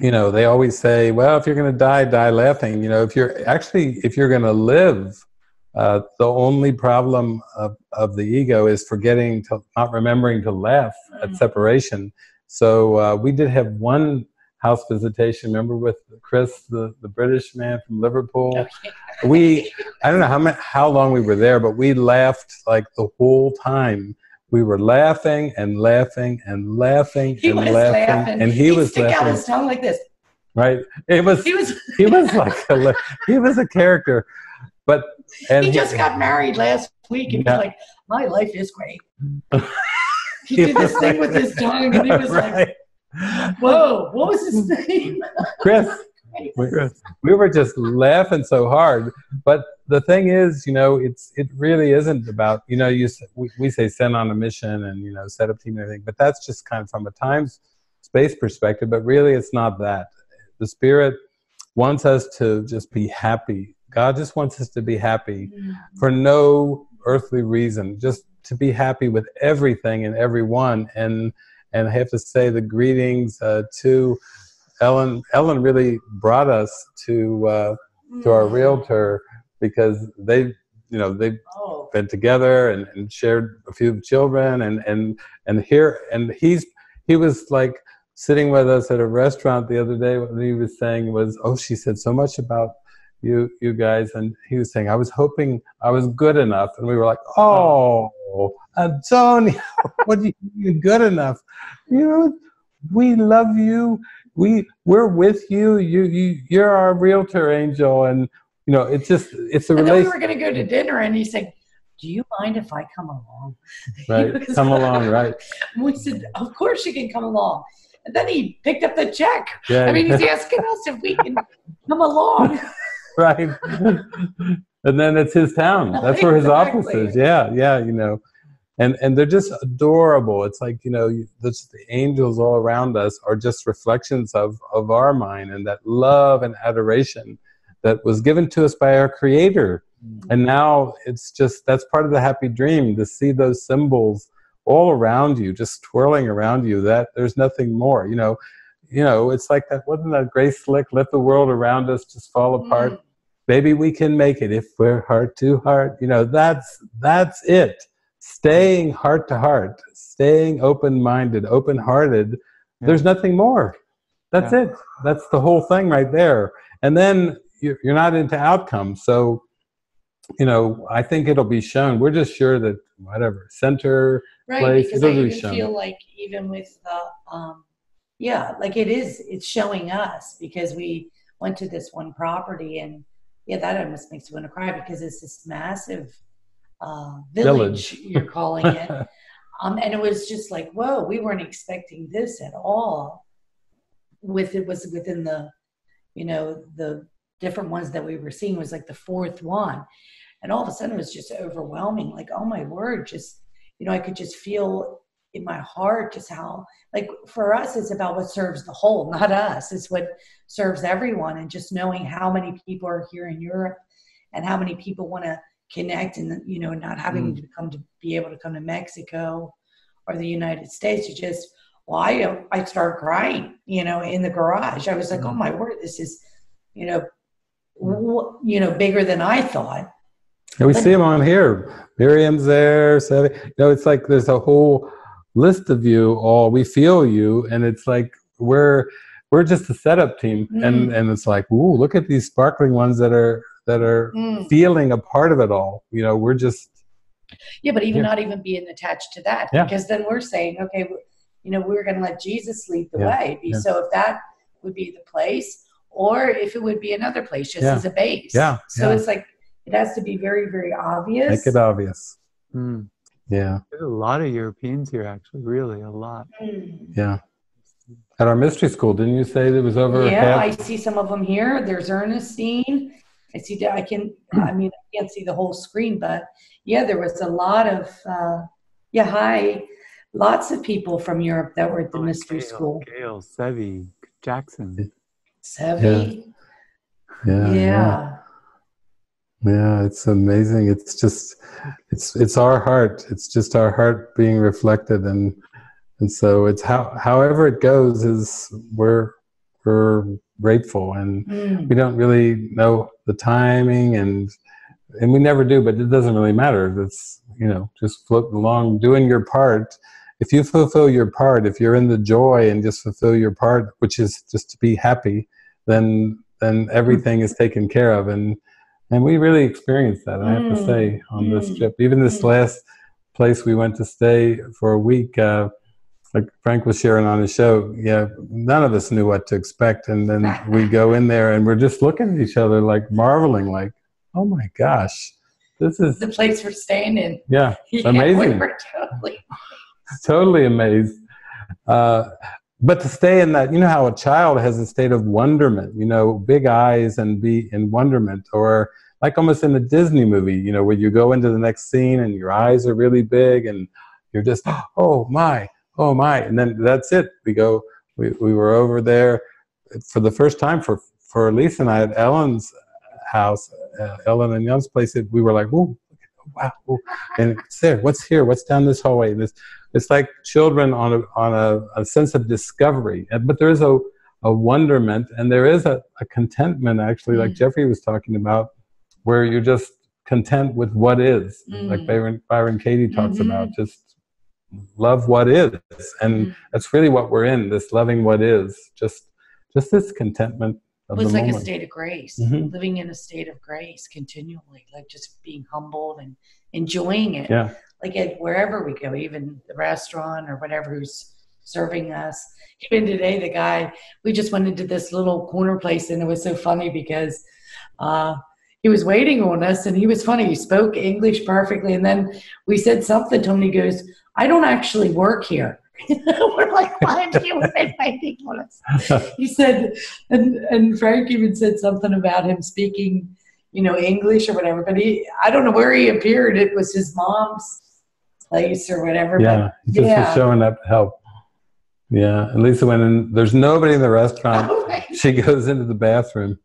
you know, they always say, well, if you're going to die, die laughing. You know, if you're actually, if you're going to live, uh, the only problem of, of the ego is forgetting, to, not remembering to laugh at separation. So uh, we did have one house visitation, remember, with Chris, the, the British man from Liverpool. Okay. We, I don't know how, many, how long we were there, but we laughed like the whole time. We were laughing and laughing and laughing he and was laughing, laughing. And he He'd was stick laughing. out his tongue like this. Right? It was, he was, he was like, a, he was a character. But and he just he, got married last week and yeah. he's like, my life is great. He did this thing with his tongue, and he was right. like, whoa, what was his name? Chris. We were, we were just laughing so hard. But the thing is, you know, it's it really isn't about, you know, you we, we say send on a mission and, you know, set up team and everything, but that's just kind of from a time space perspective, but really it's not that. The Spirit wants us to just be happy. God just wants us to be happy mm-hmm. for no earthly reason, just to be happy with everything and everyone. And and I have to say the greetings uh, to Ellen. Ellen really brought us to uh, to our realtor because they, you know, they've oh. been together and, and shared a few children and and and here and he's he was like sitting with us at a restaurant the other day. What he was saying was, oh, she said so much about you you guys, and he was saying, I was hoping I was good enough, and we were like, oh. Antonio, what do you mean good enough? You know, we love you. We we're with you. You you you're our realtor angel, and you know it's just it's a relationship. We were going to go to dinner, and he said, "Do you mind if I come along?" Right, was, come along, right? We said, "Of course you can come along." And then he picked up the check. Yeah, I mean, he's asking us if we can come along. Right. And then it's his town. That's where his exactly. office is. Yeah, yeah, you know. And and they're just adorable. It's like, you know, you, the, the angels all around us are just reflections of, of our mind and that love and adoration that was given to us by our Creator. And now it's just, that's part of the happy dream, to see those symbols all around you, just twirling around you, that there's nothing more, you know. You know, it's like that, wasn't that Grace Slick, let the world around us just fall apart. Mm. Baby, we can make it if we're heart to heart. You know, that's that's it. Staying heart to heart, staying open-minded, open-hearted. Yeah. There's nothing more. That's yeah. it. That's the whole thing right there. And then you're not into outcomes. So, you know, I think it'll be shown. We're just sure that whatever center right, place. Right, because it'll I be even shown. feel like even with the um, yeah, like it is, it's showing us, because we went to this one property, and yeah, that almost makes you want to cry, because it's this massive uh, village, village. You're calling it. Um, and it was just like, whoa, we weren't expecting this at all. With it was within the, you know, the different ones that we were seeing was like the fourth one. And all of a sudden it was just overwhelming. Like, oh my word, just, you know, I could just feel in my heart just how, like, for us, it's about what serves the whole, not us. It's what serves everyone. And just knowing how many people are here in Europe and how many people want to connect, and, you know, not having mm. to come to be able to come to Mexico or the United States. You just, well, I, I start crying, you know, in the garage. I was like, mm. oh my word, this is, you know, w- you know, bigger than I thought. And we but, see them on here. Miriam's there. Savvy. You know, it's like there's a whole list of you all. We feel you, and it's like we're we're just a setup team, mm. and and it's like, ooh, look at these sparkling ones that are that are mm. feeling a part of it all. You know, we're just yeah, but even yeah. not even being attached to that, yeah. because then we're saying, okay, you know, we're going to let Jesus lead the yeah. way. Yeah. So if that would be the place, or if it would be another place, just yeah. as a base. Yeah. So yeah. it's like. It has to be very, very obvious. Make it obvious. Mm. Yeah. There's a lot of Europeans here, actually. Really, a lot. Mm. Yeah. At our mystery school, didn't you say there was over? Yeah, half? I see some of them here. There's Ernestine. I see. I can. I mean, I can't see the whole screen, but yeah, there was a lot of. Uh, yeah, hi. Lots of people from Europe that were at the oh, mystery Gail, school. Gail, Sevi, Jackson. Sevi. Yeah. Yeah. yeah. yeah. Yeah, it's amazing. It's just, it's it's our heart. It's just our heart being reflected, and and so it's how however it goes is we're we're grateful, and mm. we don't really know the timing, and and we never do. But it doesn't really matter. It's, you know, just floating along, doing your part. If you fulfill your part, if you're in the joy and just fulfill your part, which is just to be happy, then then everything is taken care of. And. And we really experienced that, I have to say, on this trip. Even this last place we went to stay for a week, uh, like Frank was sharing on his show, yeah, none of us knew what to expect. And then we go in there and we're just looking at each other, like marveling, like, oh my gosh, this is the place we're staying in. Yeah, yeah, amazing. We're totally, totally amazed. Uh, But to stay in that, you know how a child has a state of wonderment, you know, big eyes and be in wonderment, or like almost in a Disney movie, you know, where you go into the next scene and your eyes are really big and you're just, oh my, oh my. And then that's it. We go, we, we were over there for the first time for, for Lisa and I at Ellen's house, uh, Ellen and Young's place. We were like, whoa, wow. Whoa. And it's there. What's here? What's down this hallway? This. It's like children on a, on a, a sense of discovery, but there is a, a wonderment, and there is a, a contentment, actually, like mm. Jeffrey was talking about, where you're just content with what is, mm. like Byron, Byron Katie talks mm-hmm. about, just love what is, and mm. that's really what we're in, this loving what is, just just this contentment of the moment. It was like a state of grace, mm-hmm. living in a state of grace continually, like just being humbled and enjoying it. Yeah. Like wherever we go, even the restaurant or whatever who's serving us. Even today, the guy, we just went into this little corner place, and it was so funny because uh, he was waiting on us, and he was funny. He spoke English perfectly, and then we said something to him, and he goes, I don't actually work here. We're like, why are you waiting on us? He said, and, and Frank even said something about him speaking, you know, English or whatever, but he, I don't know where he appeared. It was his mom's place or whatever. Yeah, but just yeah. was showing up to help. Yeah, and Lisa went in. There's nobody in the restaurant. Oh, right. She goes into the bathroom,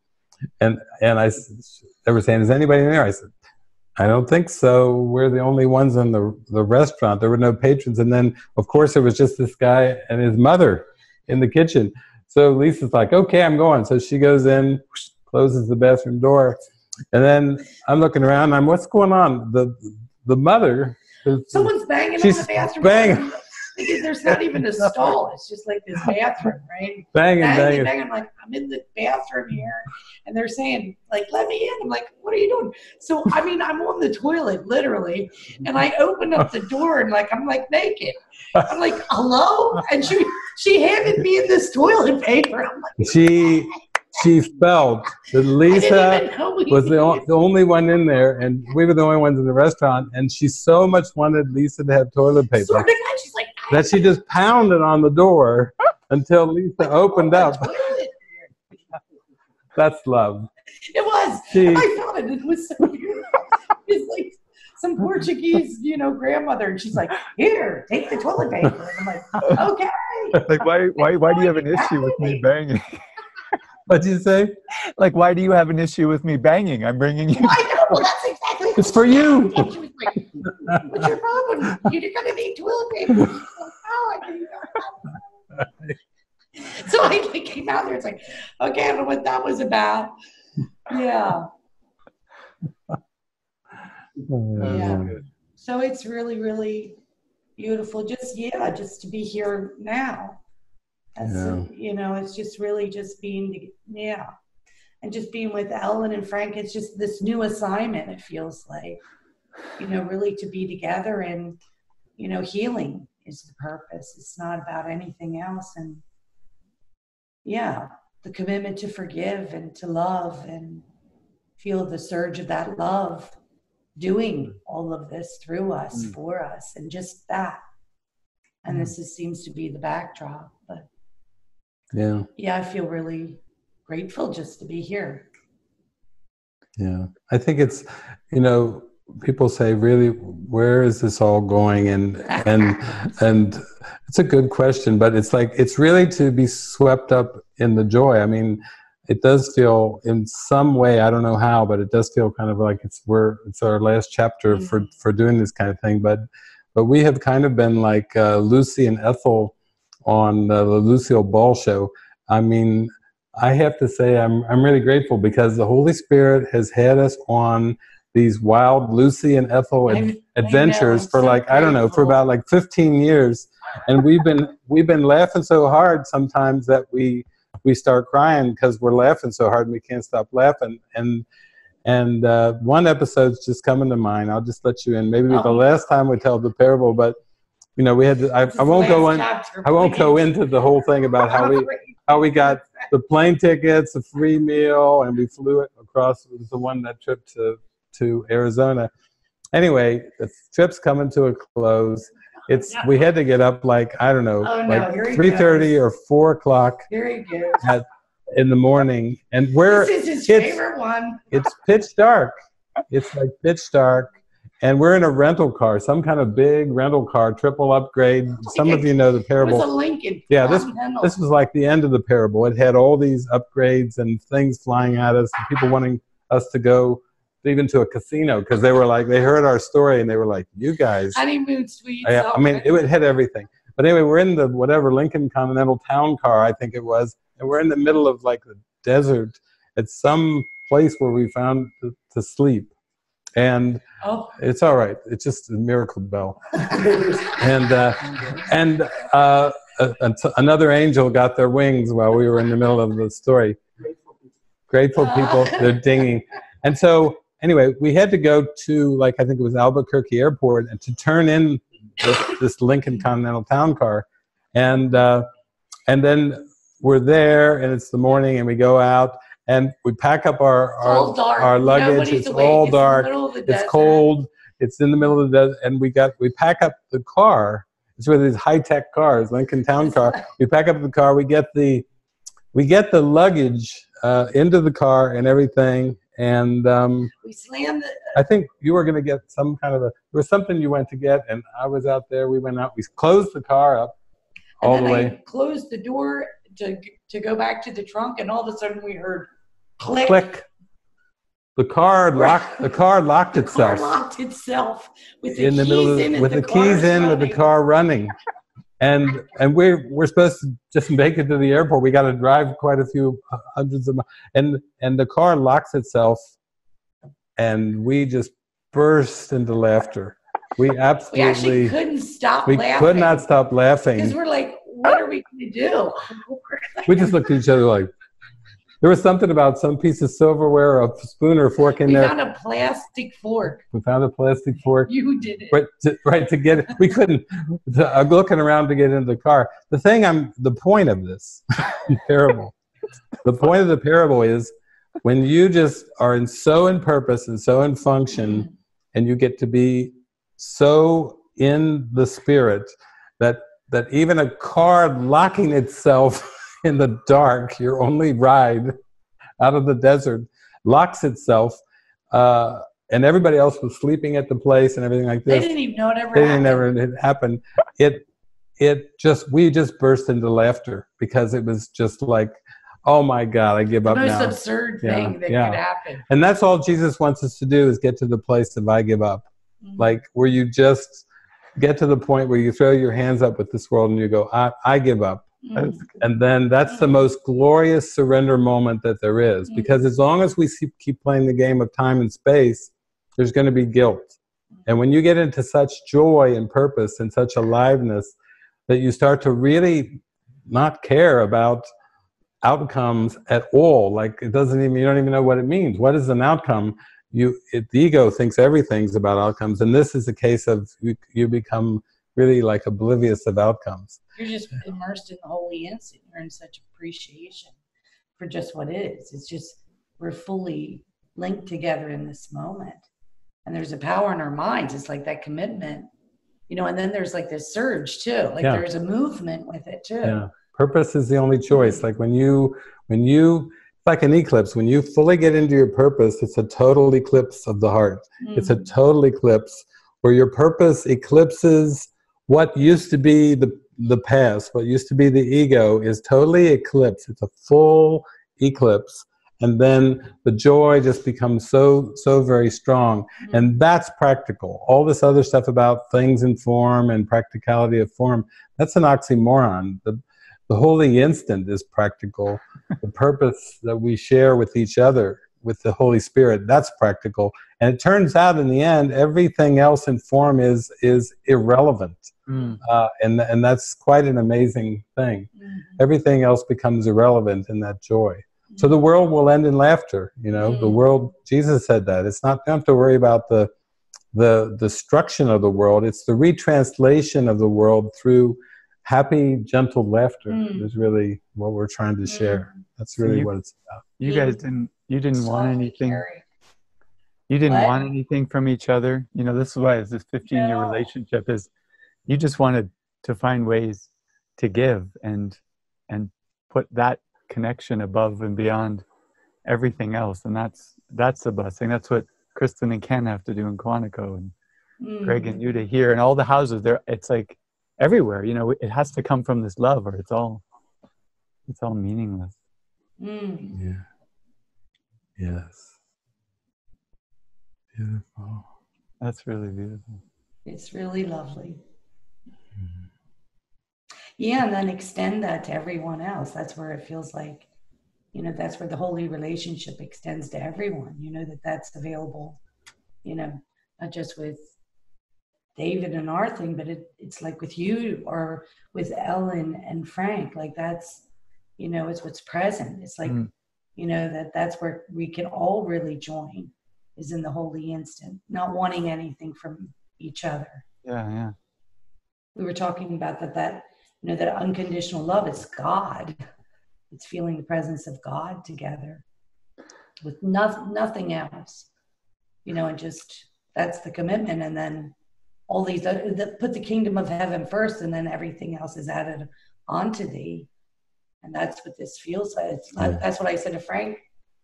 and and I, they were saying, "Is anybody in there?" I said, "I don't think so. We're the only ones in the the restaurant. There were no patrons." And then, of course, there was just this guy and his mother in the kitchen. So Lisa's like, "Okay, I'm going." So she goes in, closes the bathroom door, and then I'm looking around. And I'm, what's going on? The the mother. Someone's banging on the bathroom. Banging. There's not even a stall. It's just like this bathroom, right? Banging, banging, banging. I'm like, I'm in the bathroom here, and they're saying, like, let me in. I'm like, what are you doing? So, I mean, I'm on the toilet, literally, and I open up the door, and like, I'm like naked. I'm like, hello? And she she handed me this toilet paper. I'm like, she she felt that Lisa was the, the only one in there, and we were the only ones in the restaurant, and she so much wanted Lisa to have toilet paper sort of, she's like, that she just pounded on the door until Lisa opened up. That's love. It was. She, I felt it. It was so beautiful. It's like some Portuguese, you know, grandmother, and she's like, "Here, take the toilet paper." And I'm like, "Okay." Like, why, why, why do you have an issue with me banging? What did you say? Like, why do you have an issue with me banging? I'm bringing you. I know. Well, that's exactly. It's for you. She was like, "What's your problem? You're gonna need toilet paper." She's like, "Oh, I need that." So I like, came out there. It's like, okay, I don't know what that was about. Yeah. Yeah. So it's really, really beautiful. Just, yeah, just to be here now. That's, yeah. You know, it's just really just being, yeah. And just being with Ellen and Frank, it's just this new assignment, it feels like. You know, really to be together and, you know, healing is the purpose. It's not about anything else. And, yeah, the commitment to forgive and to love and feel the surge of that love. Doing all of this through us, mm. for us, and just that. And mm. this is, seems to be the backdrop. But yeah, yeah, I feel really grateful just to be here. Yeah, I think it's, you know, people say, really, where is this all going? And and and it's a good question, but it's like, it's really to be swept up in the joy. I mean, it does feel in some way, I don't know how, but it does feel kind of like it's we're it's our last chapter mm-hmm. for for doing this kind of thing. But but we have kind of been like uh, Lucy and Ethel on uh, the Lucille Ball show. I mean, I have to say I'm I'm really grateful because the Holy Spirit has had us on these wild Lucy and Ethel ad adventures for so like grateful. I don't know, for about like fifteen years, and we've been we've been laughing so hard sometimes that we. we start crying because we're laughing so hard and we can't stop laughing. And and uh, one episode's just coming to mind. I'll just let you in. Maybe oh. the last time we tell the parable, but you know we had. To, I, I won't go in. Chapter, I won't go into the whole thing about how we how we got the plane tickets, a free meal, and we flew it across. It was the one that trip to to Arizona. Anyway, the trip's coming to a close. It's we had to get up like I don't know, oh, no. like three thirty or four o'clock in the morning, and we're this is his it's, favorite one. It's pitch dark. It's like pitch dark, and we're in a rental car, some kind of big rental car, triple upgrade. Some of you know the parable. It was a Lincoln. Yeah, this this was like the end of the parable. It had all these upgrades and things flying at us, and people wanting us to go. Even to a casino, because they were like, they heard our story and they were like, you guys. Honeymoon suite. I, I mean, it had everything. But anyway, we're in the whatever Lincoln Continental Town Car, I think it was. And we're in the middle of like the desert at some place where we found to, to sleep. And oh. it's all right. It's just a miracle bell. and uh, and uh, another angel got their wings while we were in the middle of the story. Grateful people, they're dinging. And so, anyway, we had to go to, like, I think it was Albuquerque Airport, and to turn in this, this Lincoln Continental Town Car. And, uh, and then we're there, and it's the morning, and we go out, and we pack up our, our, our luggage. Nobody's it's awake. all it's dark. It's desert. cold. It's in the middle of the desert. And we, got, we pack up the car. It's one of these high-tech cars, Lincoln Town Car. We pack up the car. We get the, we get the luggage uh, into the car and everything. And um, we slammed it. I think you were going to get some kind of a, there was something you went to get, and I was out there. We went out. We closed the car up all the way. I closed the door to, to go back to the trunk, and all of a sudden we heard click. Click. The car locked, the car locked the itself. The car locked itself with the, in the keys, middle of, in with the, the keys in, running. with the car running. And and we're we're supposed to just make it to the airport. We got to drive quite a few hundreds of miles, and and the car locks itself, and we just burst into laughter. We absolutely we actually couldn't stop. We laughing. could not stop laughing because we're like, what are we going to do? Like, we just looked at each other like, There was something about some piece of silverware, or a spoon or a fork in we there. We found a plastic fork. We found a plastic fork. You did it. Right to, right, to get it. We couldn't. To, uh, looking around to get into the car. The thing I'm, the point of this parable, the point of the parable is when you just are in so in purpose and so in function, and you get to be so in the spirit that, that even a car locking itself in the dark, your only ride out of the desert, locks itself, uh, and everybody else was sleeping at the place and everything like this. They didn't even know it ever they happened. Didn't ever, it happened. It, it just, we just burst into laughter because it was just like, oh my God, I give up now. The most absurd yeah, thing that yeah. could happen. And that's all Jesus wants us to do, is get to the place of I give up. Mm-hmm. Like where you just get to the point where you throw your hands up with this world and you go, I, I give up. Mm. And then that's the most glorious surrender moment that there is. Mm. Because as long as we keep playing the game of time and space, there's going to be guilt. And when you get into such joy and purpose and such aliveness that you start to really not care about outcomes at all, like it doesn't even, you don't even know what it means. What is an outcome? You, it, the ego thinks everything's about outcomes. And this is a case of you, you become really like oblivious of outcomes. You're just immersed in the holy instant. You're in such appreciation for just what is. It's just, we're fully linked together in this moment. And there's a power in our minds. It's like that commitment, you know, and then there's like this surge too. Like yeah. there's a movement with it too. Yeah. Purpose is the only choice. Like when you, when you, it's like an eclipse. When you fully get into your purpose, it's a total eclipse of the heart. Mm-hmm. It's a total eclipse where your purpose eclipses what used to be the, the past, what used to be the ego, is totally eclipsed. It's a full eclipse. And then the joy just becomes so, so very strong. Mm-hmm. And that's practical. All this other stuff about things in form and practicality of form, that's an oxymoron. The, the holy instant is practical. The purpose that we share with each other, with the Holy Spirit, that's practical. And it turns out in the end, everything else in form is, is irrelevant. Mm. Uh, and, and that's quite an amazing thing. Mm. Everything else becomes irrelevant in that joy. Mm. So the world will end in laughter. You know, mm. the world, Jesus said that. It's not, you don't have to worry about the, the destruction of the world. It's the retranslation of the world through happy, gentle laughter mm. is really what we're trying to share. Mm. That's really so you, what it's about. You guys didn't, You didn't want anything. You didn't what? want anything from each other. You know, this is why this fifteen-year no. relationship is. You just wanted to find ways to give and and put that connection above and beyond everything else, and that's that's the blessing. That's what Kristen and Ken have to do in Quantico, and mm. Greg and Yuta here, and all the houses. There, it's like everywhere. You know, it has to come from this love, or it's all it's all meaningless. Mm. Yeah. Yes. Beautiful. That's really beautiful. It's really lovely. Mm-hmm. Yeah, and then extend that to everyone else. That's where it feels like, you know, that's where the holy relationship extends to everyone. You know, that that's available, you know, not just with David and our thing, but it, it's like with you or with Ellen and Frank. Like that's, you know, it's what's present. It's like, mm. you know, that that's where we can all really join, is in the holy instant, not wanting anything from each other. Yeah, yeah. We were talking about that, that, you know, that unconditional love is God. It's feeling the presence of God together with nothing, nothing else, you know, and just, that's the commitment. And then all these, uh, the, put the kingdom of heaven first, and then everything else is added onto thee. And that's what this feels like. It's, that's what I said to Frank.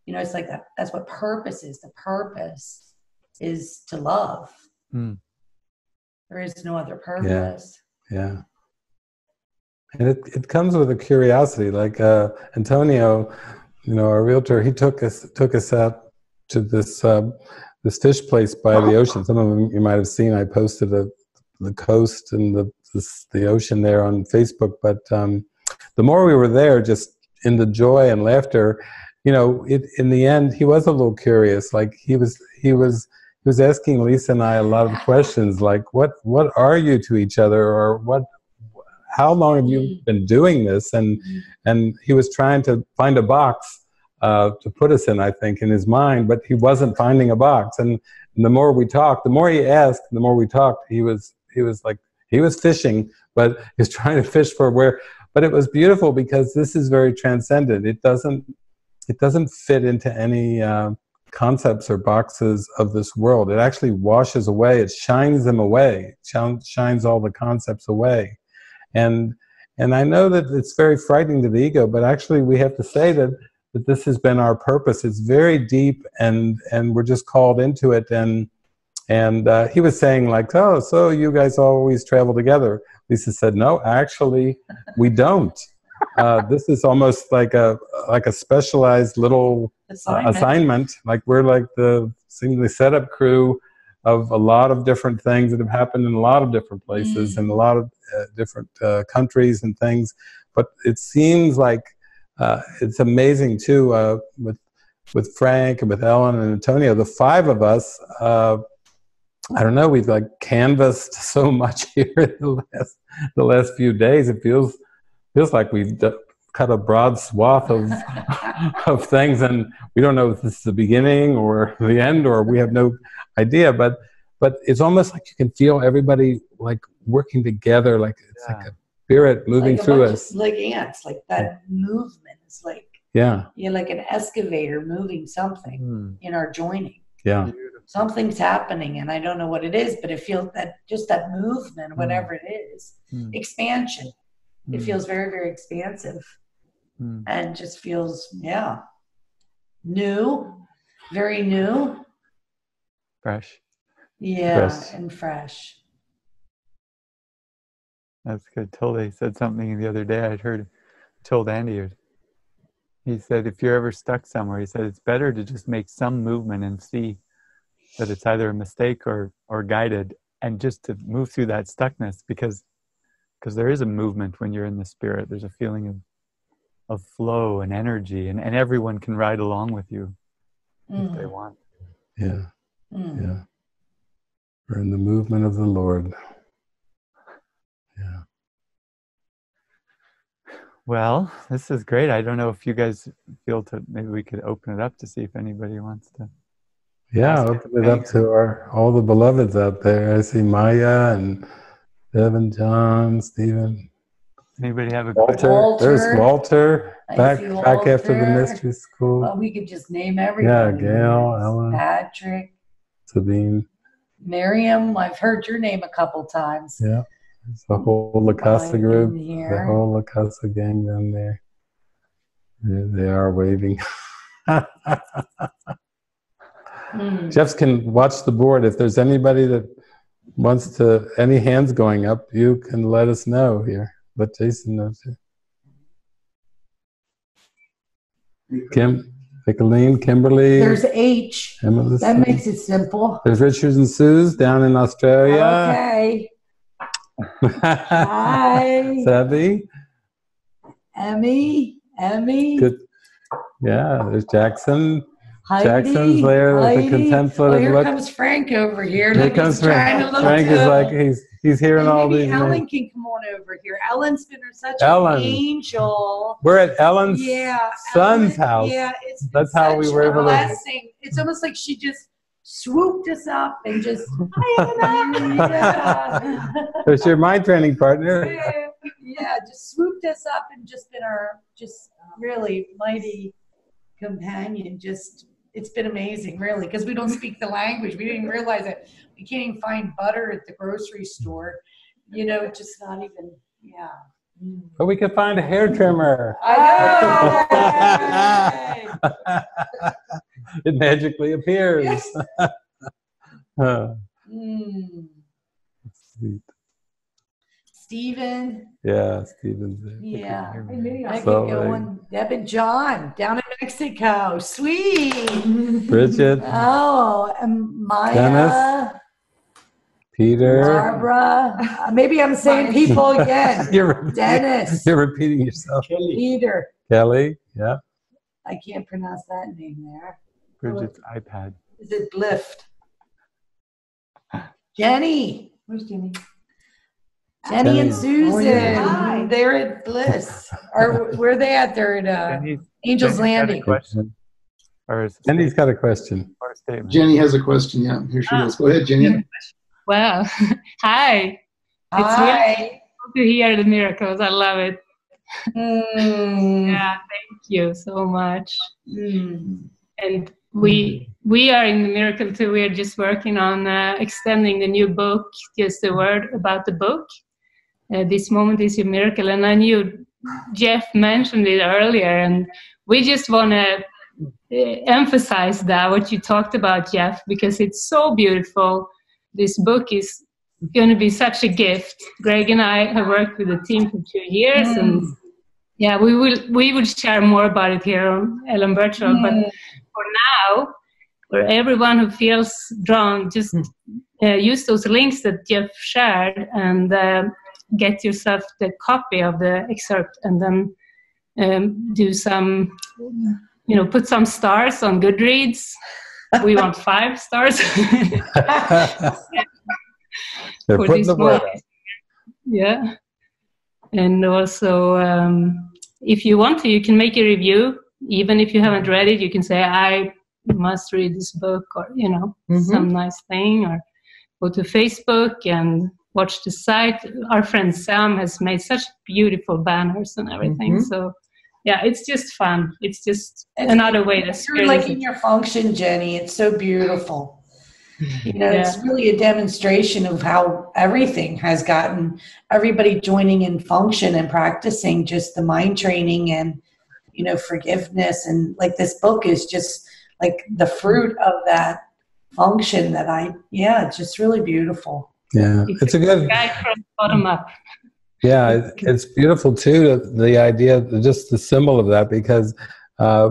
You know, it's like that, that's what purpose is. The purpose is to love. Mm. There is no other purpose. Yeah. yeah. And it, it comes with a curiosity. Like uh, Antonio, you know, our realtor, he took us took us out to this uh, this fish place by oh. the ocean. Some of them you might have seen. I posted a, the coast and the this, the ocean there on Facebook, but. Um, The more we were there, just in the joy and laughter, you know, it, in the end, he was a little curious. Like he was, he was, he was asking Lisa and I a lot of questions, like what, what are you to each other, or what, how long have you been doing this? And, and he was trying to find a box uh, to put us in, I think, in his mind, but he wasn't finding a box. And, and the more we talked, the more he asked, the more we talked, he was, he was like, he was fishing, but he was trying to fish for where, but it was beautiful because this is very transcendent. It doesn't, it doesn't fit into any uh, concepts or boxes of this world. It actually washes away, it shines them away, it shines all the concepts away. And, and I know that it's very frightening to the ego, but actually we have to say that, that this has been our purpose. It's very deep, and, and we're just called into it. And, and uh, he was saying like, oh, so you guys always travel together. Lisa said, no, actually we don't. Uh, this is almost like a like a specialized little assignment. Uh, assignment. Like we're like the seemingly setup crew of a lot of different things that have happened in a lot of different places mm. and a lot of uh, different uh, countries and things. But it seems like uh, it's amazing too uh, with with Frank and with Ellen and Antonio. The five of us. Uh, I don't know. We've like canvassed so much here in the last the last few days. It feels. Feels like we've d cut a broad swath of of things, and we don't know if this is the beginning or the end, or we have no idea. But but it's almost like you can feel everybody like working together, like it's yeah. like a spirit moving like a through us, of, like ants, like that movement is like yeah, you know, like an excavator moving something mm. in our joining. Yeah, something's happening, and I don't know what it is, but it feels that just that movement, whatever mm. it is, mm. expansion. It feels very, very expansive mm. and just feels, yeah, new, very new. Fresh. Yeah, fresh. and fresh. That's good. Tilde said something the other day. I'd heard Tilde Andy. He said, if you're ever stuck somewhere, he said, it's better to just make some movement and see that it's either a mistake or, or guided, and just to move through that stuckness, because Because there is a movement when you're in the spirit. There's a feeling of, of flow and energy, and, and everyone can ride along with you mm. if they want. Yeah, mm. yeah. We're in the movement of the Lord. Yeah. Well, this is great. I don't know if you guys feel to, maybe we could open it up to see if anybody wants to. Yeah, open it up to our, all the beloveds out there. I see Maya and Devin, John, Stephen. Anybody have a Walter? Walter. There's Walter. Back Walter. back after the mystery school. Well, we could just name everyone. Yeah, Gail, Ellen, Patrick, Sabine, Miriam. I've heard your name a couple times. Yeah, it's the whole La Casa group. The whole La Casa gang down there. There they are waving. mm. Jeffs can watch the board if there's anybody that. Once to any hands going up, you can let us know here. Let Jason know too. Kim, Nicolene, Kimberly. There's H. Emily, that makes it simple. There's Richard and Suze down in Australia. Okay. Hi. Savvy. Emmy. Emmy. Good. Yeah, there's Jackson. Heidi, Jackson's there with the contemplative oh, here look. Here comes Frank over here. Here comes Frank. Frank is like, he's, he's hearing and all these. Ellen names. Can come on over here. Ellen's been such Ellen. an angel. We're at Ellen's yeah, son's Ellen, house. Yeah, it's That's how we were able blessing. to. It's almost like she just swooped us up and just, hi, Anna. There's your mind training partner. Yeah, yeah, just swooped us up and just been our just really mighty companion. Just, it's been amazing, really, because we don't speak the language. We didn't realize it. We can't even find butter at the grocery store. You know, it's just not even, yeah. But we could find a hair trimmer. I know. It magically appears. Yes. oh. mm. Sweet. Stephen. Yeah, Stephen's there. Yeah. I can so, go on. Deb and John down in Mexico. Sweet. Bridget. Oh, and Maya. Dennis. Peter. Barbara. Uh, maybe I'm saying people again. You're Dennis. You're repeating yourself. Kelly. Peter. Kelly. Yeah. I can't pronounce that name there. Bridget's oh, iPad. Is it Blift? Jenny. Where's Jenny? Jenny, Jenny and Susan. Hi. They're at Bliss. Or where are they at? They're at uh, Jenny's, Angel's Jenny's Landing. Question. Or is Jenny's got a question. Or Jenny has a question. Yeah, here she oh. is. Go ahead, Jenny. Wow. Hi. Hi. It's really cool to hear the miracles. I love it. Mm. Yeah, thank you so much. Mm. And we we are in the miracle too. We're just working on uh, extending the new book, just a word about the book. Uh, this moment is a miracle. And I knew Jeff mentioned it earlier, and we just want to emphasize that, what you talked about, Jeff, because it's so beautiful. This book is going to be such a gift. Greg and I have worked with the team for two years, mm. and yeah, we will we will share more about it here on Ellen Virtual. Mm. But for now, for everyone who feels drawn, just uh, use those links that Jeff shared and uh, get yourself the copy of the excerpt, and then um, do some, you know, put some stars on Goodreads. We want five stars. They're putting the word out. Yeah. And also, um, if you want to, you can make a review. Even if you haven't read it, you can say, I must read this book, or, you know, mm-hmm. some nice thing, or go to Facebook and watch the site. Our friend Sam has made such beautiful banners and everything. Mm-hmm. So, yeah, it's just fun. It's just it's another way to you're like in your function, Jenny. It's so beautiful. You know, yeah. It's really a demonstration of how everything has gotten, everybody joining in function and practicing just the mind training and, you know, forgiveness. And like this book is just like the fruit of that function that I, yeah, it's just really beautiful. Yeah, it's a good guide from bottom up. Yeah, it's beautiful too, the idea, just the symbol of that, because uh,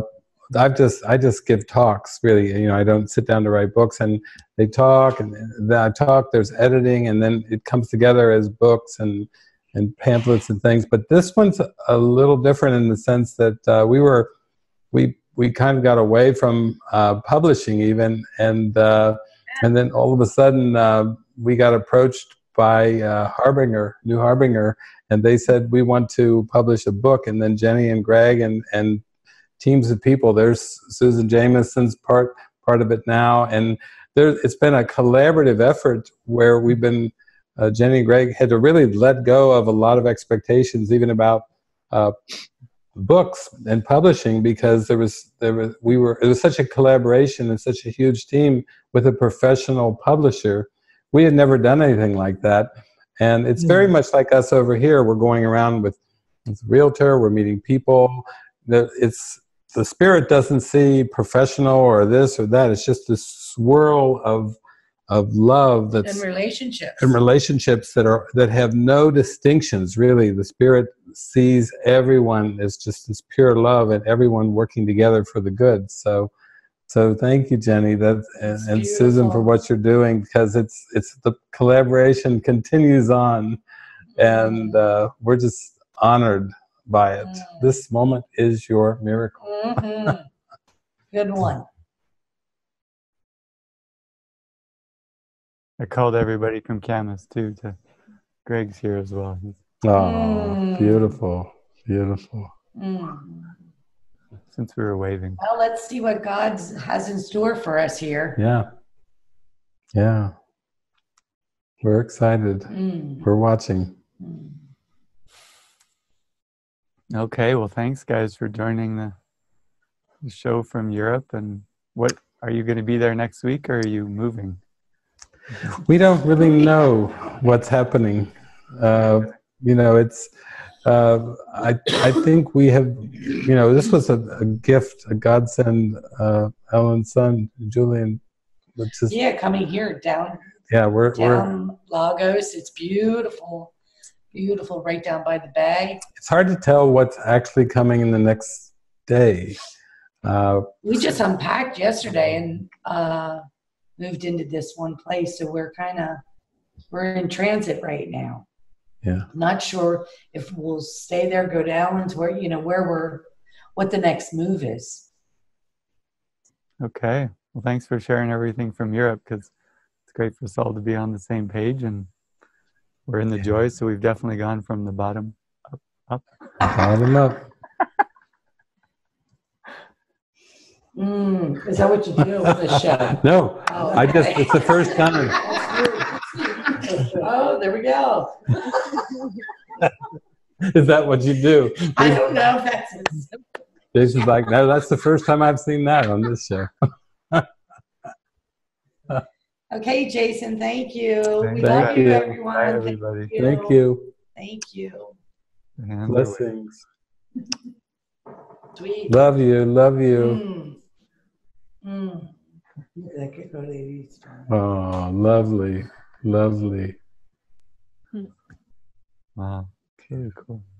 I've just, I just give talks, really, you know, I don't sit down to write books, and they talk, and I talk, there's editing, and then it comes together as books and, and pamphlets and things. But this one's a little different in the sense that uh, we were, we, we kind of got away from uh, publishing even, and, uh, and then all of a sudden uh, we got approached by uh, Harbinger, New Harbinger, and they said, we want to publish a book. And then Jenny and Greg and, and teams of people. There's Susan Jameson's part part of it now, and there, it's been a collaborative effort where we've been, uh, Jenny and Greg had to really let go of a lot of expectations, even about uh, books and publishing, because there was there was we were it was such a collaboration and such a huge team with a professional publisher. We had never done anything like that, and it's very much like us over here. We're going around with, with a realtor, we're meeting people. The, it's The spirit doesn't see professional or this or that. It's just this swirl of of love that's and relationships and relationships that are that have no distinctions, really. The spirit sees everyone as just this pure love, and everyone working together for the good. So, so thank you, Jenny, that and, and Susan, for what you're doing, because it's it's the collaboration continues on, and uh, we're just honored by it. Mm. This moment is your miracle. Mm-hmm. Good one. I called everybody from Canvas too. To Greg's here as well. Oh, mm. beautiful, beautiful. Mm. Since we were waving. Well, let's see what God has in store for us here. Yeah, yeah. We're excited. Mm. We're watching. Mm. Okay, well, thanks guys for joining the, the show from Europe. And what are you going to be there next week, or are you moving? We don't really know what's happening. Uh, you know, it's uh, I I think we have. You know, this was a, a gift, a godsend. Uh, Ellen's son Julian, which is yeah, coming here down. Yeah, we're down we're, Lagos. It's beautiful. Beautiful, right down by the bay. It's hard to tell what's actually coming in the next day. Uh, we just unpacked yesterday and uh, moved into this one place, so we're kind of we're in transit right now. Yeah, not sure if we'll stay there, go down to where you know where we're, what the next move is. Okay, well, thanks for sharing everything from Europe, because it's great for us all to be on the same page and We're in the joy, so we've definitely gone from the bottom up. up. Bottom up. Mm, is that what you do with the show? No, oh, okay. I just, it's the first time. Oh, there we go. Is that what you do? I don't know if that's it. Jason's like, no, that's the first time I've seen that on this show. Okay, Jason, thank you. Thank we you. love you, everyone. Bye, everybody. Thank you. Thank you. And blessings. Sweet. Love you. Love you. Mm. Mm. Oh, lovely. Lovely. Mm. Wow. Okay, cool.